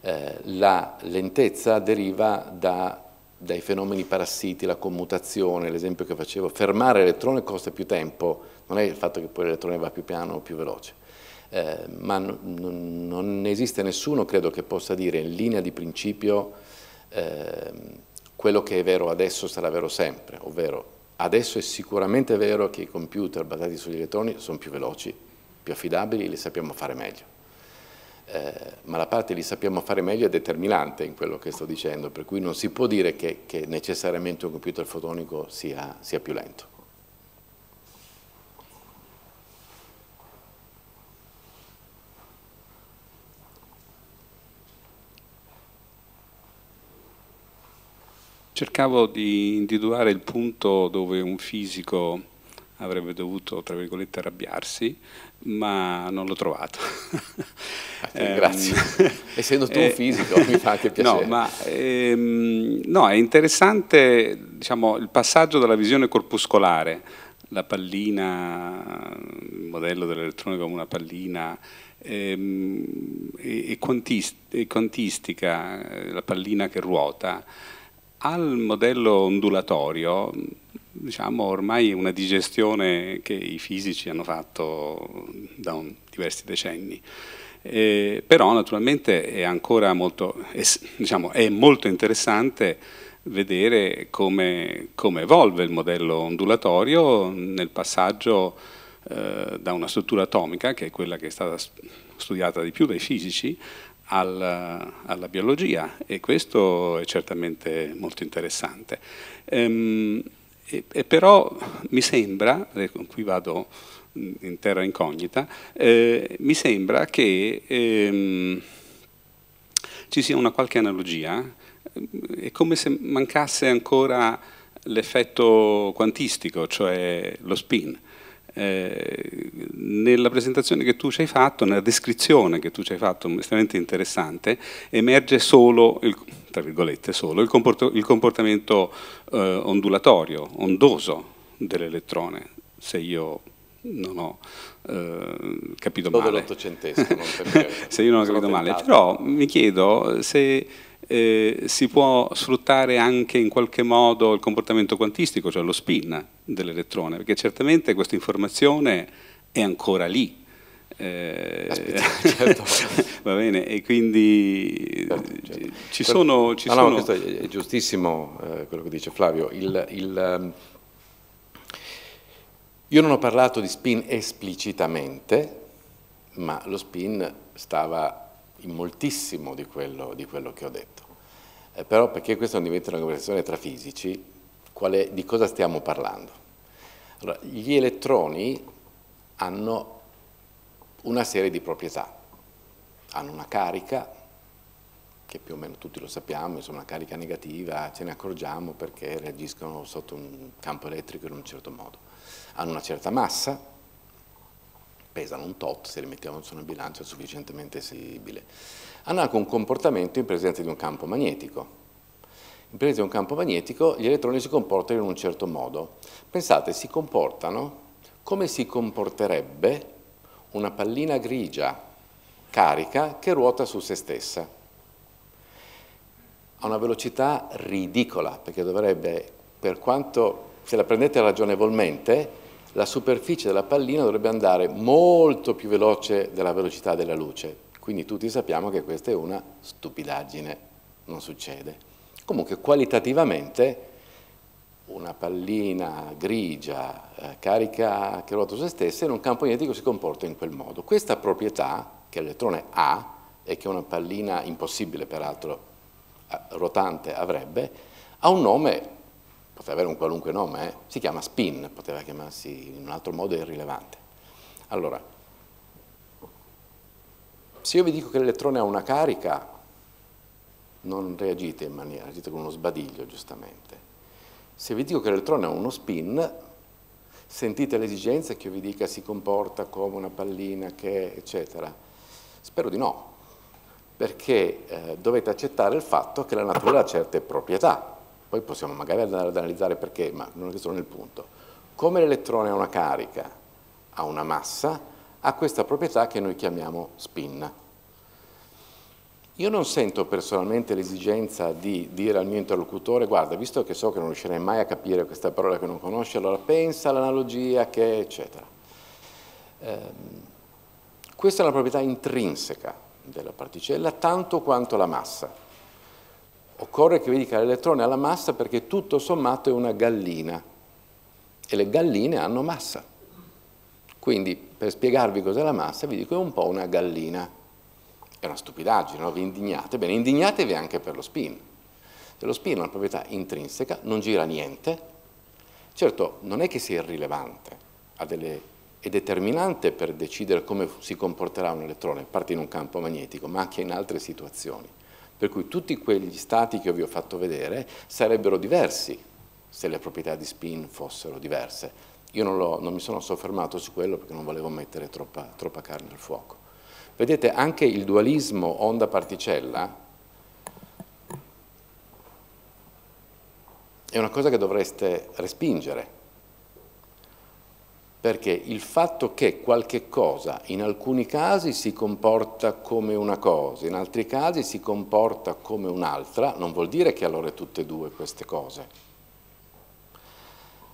Eh, la lentezza deriva da, dai fenomeni parassiti, la commutazione, l'esempio che facevo. Fermare l'elettrone costa più tempo, non è il fatto che poi l'elettrone va più piano o più veloce. Eh, ma non esiste nessuno, credo, che possa dire in linea di principio eh, quello che è vero adesso sarà vero sempre, ovvero adesso è sicuramente vero che i computer basati sugli elettroni sono più veloci, più affidabili, li sappiamo fare meglio. Eh, ma la parte li sappiamo fare meglio è determinante in quello che sto dicendo, per cui non si può dire che, che necessariamente un computer fotonico sia, sia più lento. Cercavo di individuare il punto dove un fisico avrebbe dovuto, tra virgolette, arrabbiarsi, ma non l'ho trovato. Ah, grazie. Essendo tu un fisico mi fa anche piacere. No, ma, ehm, no, è interessante, diciamo, il passaggio dalla visione corpuscolare, la pallina, il modello dell'elettrone come una pallina, ehm, e, e, quantis e quantistica, la pallina che ruota, al modello ondulatorio, diciamo, ormai è una digestione che i fisici hanno fatto da un, diversi decenni. Eh, però naturalmente è ancora molto, è, diciamo, è molto interessante vedere come, come evolve il modello ondulatorio nel passaggio eh, da una struttura atomica, che è quella che è stata studiata di più dai fisici, Alla, alla biologia, e questo è certamente molto interessante. Ehm, e, e però mi sembra, qui vado in terra incognita, eh, mi sembra che ehm, ci sia una qualche analogia, è come se mancasse ancora l'effetto quantistico, cioè lo spin. Eh, nella presentazione che tu ci hai fatto, nella descrizione che tu ci hai fatto, estremamente interessante, emerge solo il, tra virgolette, solo il, comporto, il comportamento eh, ondulatorio, ondoso dell'elettrone, se io non ho eh, capito male. Dell'ottocentesco, se io non ho capito male. Però mi chiedo se Eh, si può sfruttare anche in qualche modo il comportamento quantistico, cioè lo spin dell'elettrone, perché certamente questa informazione è ancora lì. Eh, Aspetta, certo. Va bene, e quindi certo, certo. ci sono... Ci no, sono... No, questo è giustissimo eh, quello che dice Flavio. Il, il, um, io non ho parlato di spin esplicitamente, ma lo spin stava in moltissimo di quello, di quello che ho detto. Eh, però, perché questa non diventa una conversazione tra fisici, qual è, di cosa stiamo parlando? Allora, gli elettroni hanno una serie di proprietà. Hanno una carica, che più o meno tutti lo sappiamo, insomma, una carica negativa, ce ne accorgiamo perché reagiscono sotto un campo elettrico in un certo modo. Hanno una certa massa, pesano un tot, se li mettiamo su una bilancia è sufficientemente esibile. Hanno anche un comportamento in presenza di un campo magnetico. In presenza di un campo magnetico gli elettroni si comportano in un certo modo. Pensate, si comportano come si comporterebbe una pallina grigia carica che ruota su se stessa. A una velocità ridicola, perché dovrebbe, per quanto, se la prendete ragionevolmente, la superficie della pallina dovrebbe andare molto più veloce della velocità della luce. Quindi tutti sappiamo che questa è una stupidaggine, non succede. Comunque qualitativamente una pallina grigia, eh, carica che ruota su se stessa, in un campo magnetico si comporta in quel modo. Questa proprietà che l'elettrone ha, e che una pallina impossibile peraltro rotante avrebbe, ha un nome. Poteva avere un qualunque nome, eh? Si chiama spin, poteva chiamarsi in un altro modo irrilevante. Allora, se io vi dico che l'elettrone ha una carica, non reagite in maniera, reagite con uno sbadiglio, giustamente. Se vi dico che l'elettrone ha uno spin, sentite l'esigenza che io vi dica si comporta come una pallina, che eccetera. Spero di no, perché eh, dovete accettare il fatto che la natura ha certe proprietà. Poi possiamo magari andare ad analizzare perché, ma non è questo il punto. Come l'elettrone ha una carica, ha una massa, ha questa proprietà che noi chiamiamo spin. Io non sento personalmente l'esigenza di dire al mio interlocutore: guarda, visto che so che non riuscirei mai a capire questa parola che non conosci, allora pensa all'analogia che eccetera. Eh, questa è una proprietà intrinseca della particella, tanto quanto la massa. Occorre che vi dica l'elettrone ha la massa perché tutto sommato è una gallina e le galline hanno massa. Quindi, per spiegarvi cos'è la massa, vi dico è un po' una gallina. È una stupidaggine, no? Vi indignate? Bene, indignatevi anche per lo spin. Se lo spin ha una proprietà intrinseca, non gira niente, certo non è che sia irrilevante, ha delle, è determinante per decidere come si comporterà un elettrone, a parte in un campo magnetico, ma anche in altre situazioni. Per cui tutti quegli stati che vi ho fatto vedere sarebbero diversi se le proprietà di spin fossero diverse. Io non, l'ho, non mi sono soffermato su quello perché non volevo mettere troppa, troppa carne al fuoco. Vedete, anche il dualismo onda-particella è una cosa che dovreste respingere, perché il fatto che qualche cosa in alcuni casi si comporta come una cosa, in altri casi si comporta come un'altra, non vuol dire che allora è tutte e due queste cose.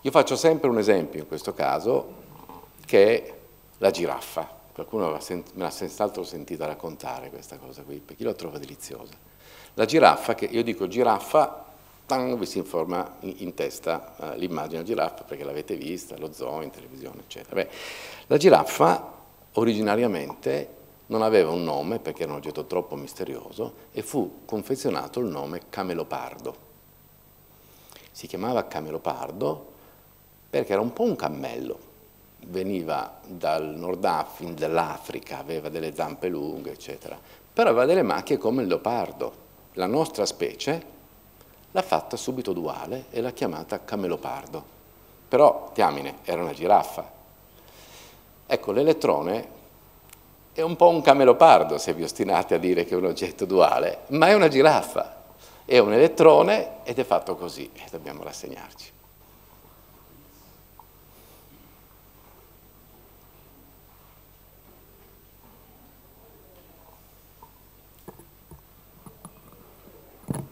Io faccio sempre un esempio in questo caso, che è la giraffa. Qualcuno me l'ha senz'altro sentita raccontare questa cosa qui, perché io la trovo deliziosa. La giraffa, che io dico giraffa, tang, vi si informa in, in testa eh, l'immagine della giraffa, perché l'avete vista, lo zoo, in televisione, eccetera. Beh, la giraffa originariamente non aveva un nome, perché era un oggetto troppo misterioso, e fu confezionato il nome camelopardo. Si chiamava camelopardo perché era un po' un cammello. Veniva dal Nord Africa, dall'Africa, aveva delle zampe lunghe, eccetera, però aveva delle macchie come il leopardo. La nostra specie l'ha fatta subito duale e l'ha chiamata camelopardo, però, diamine, era una giraffa. Ecco, l'elettrone è un po' un camelopardo, se vi ostinate a dire che è un oggetto duale, ma è una giraffa, è un elettrone ed è fatto così, e dobbiamo rassegnarci.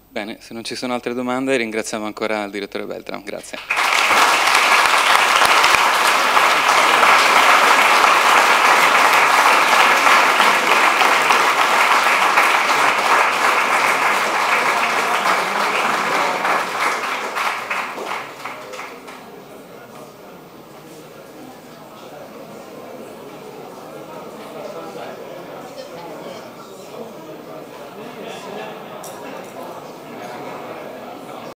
Bene, se non ci sono altre domande ringraziamo ancora il direttore Beltram, grazie.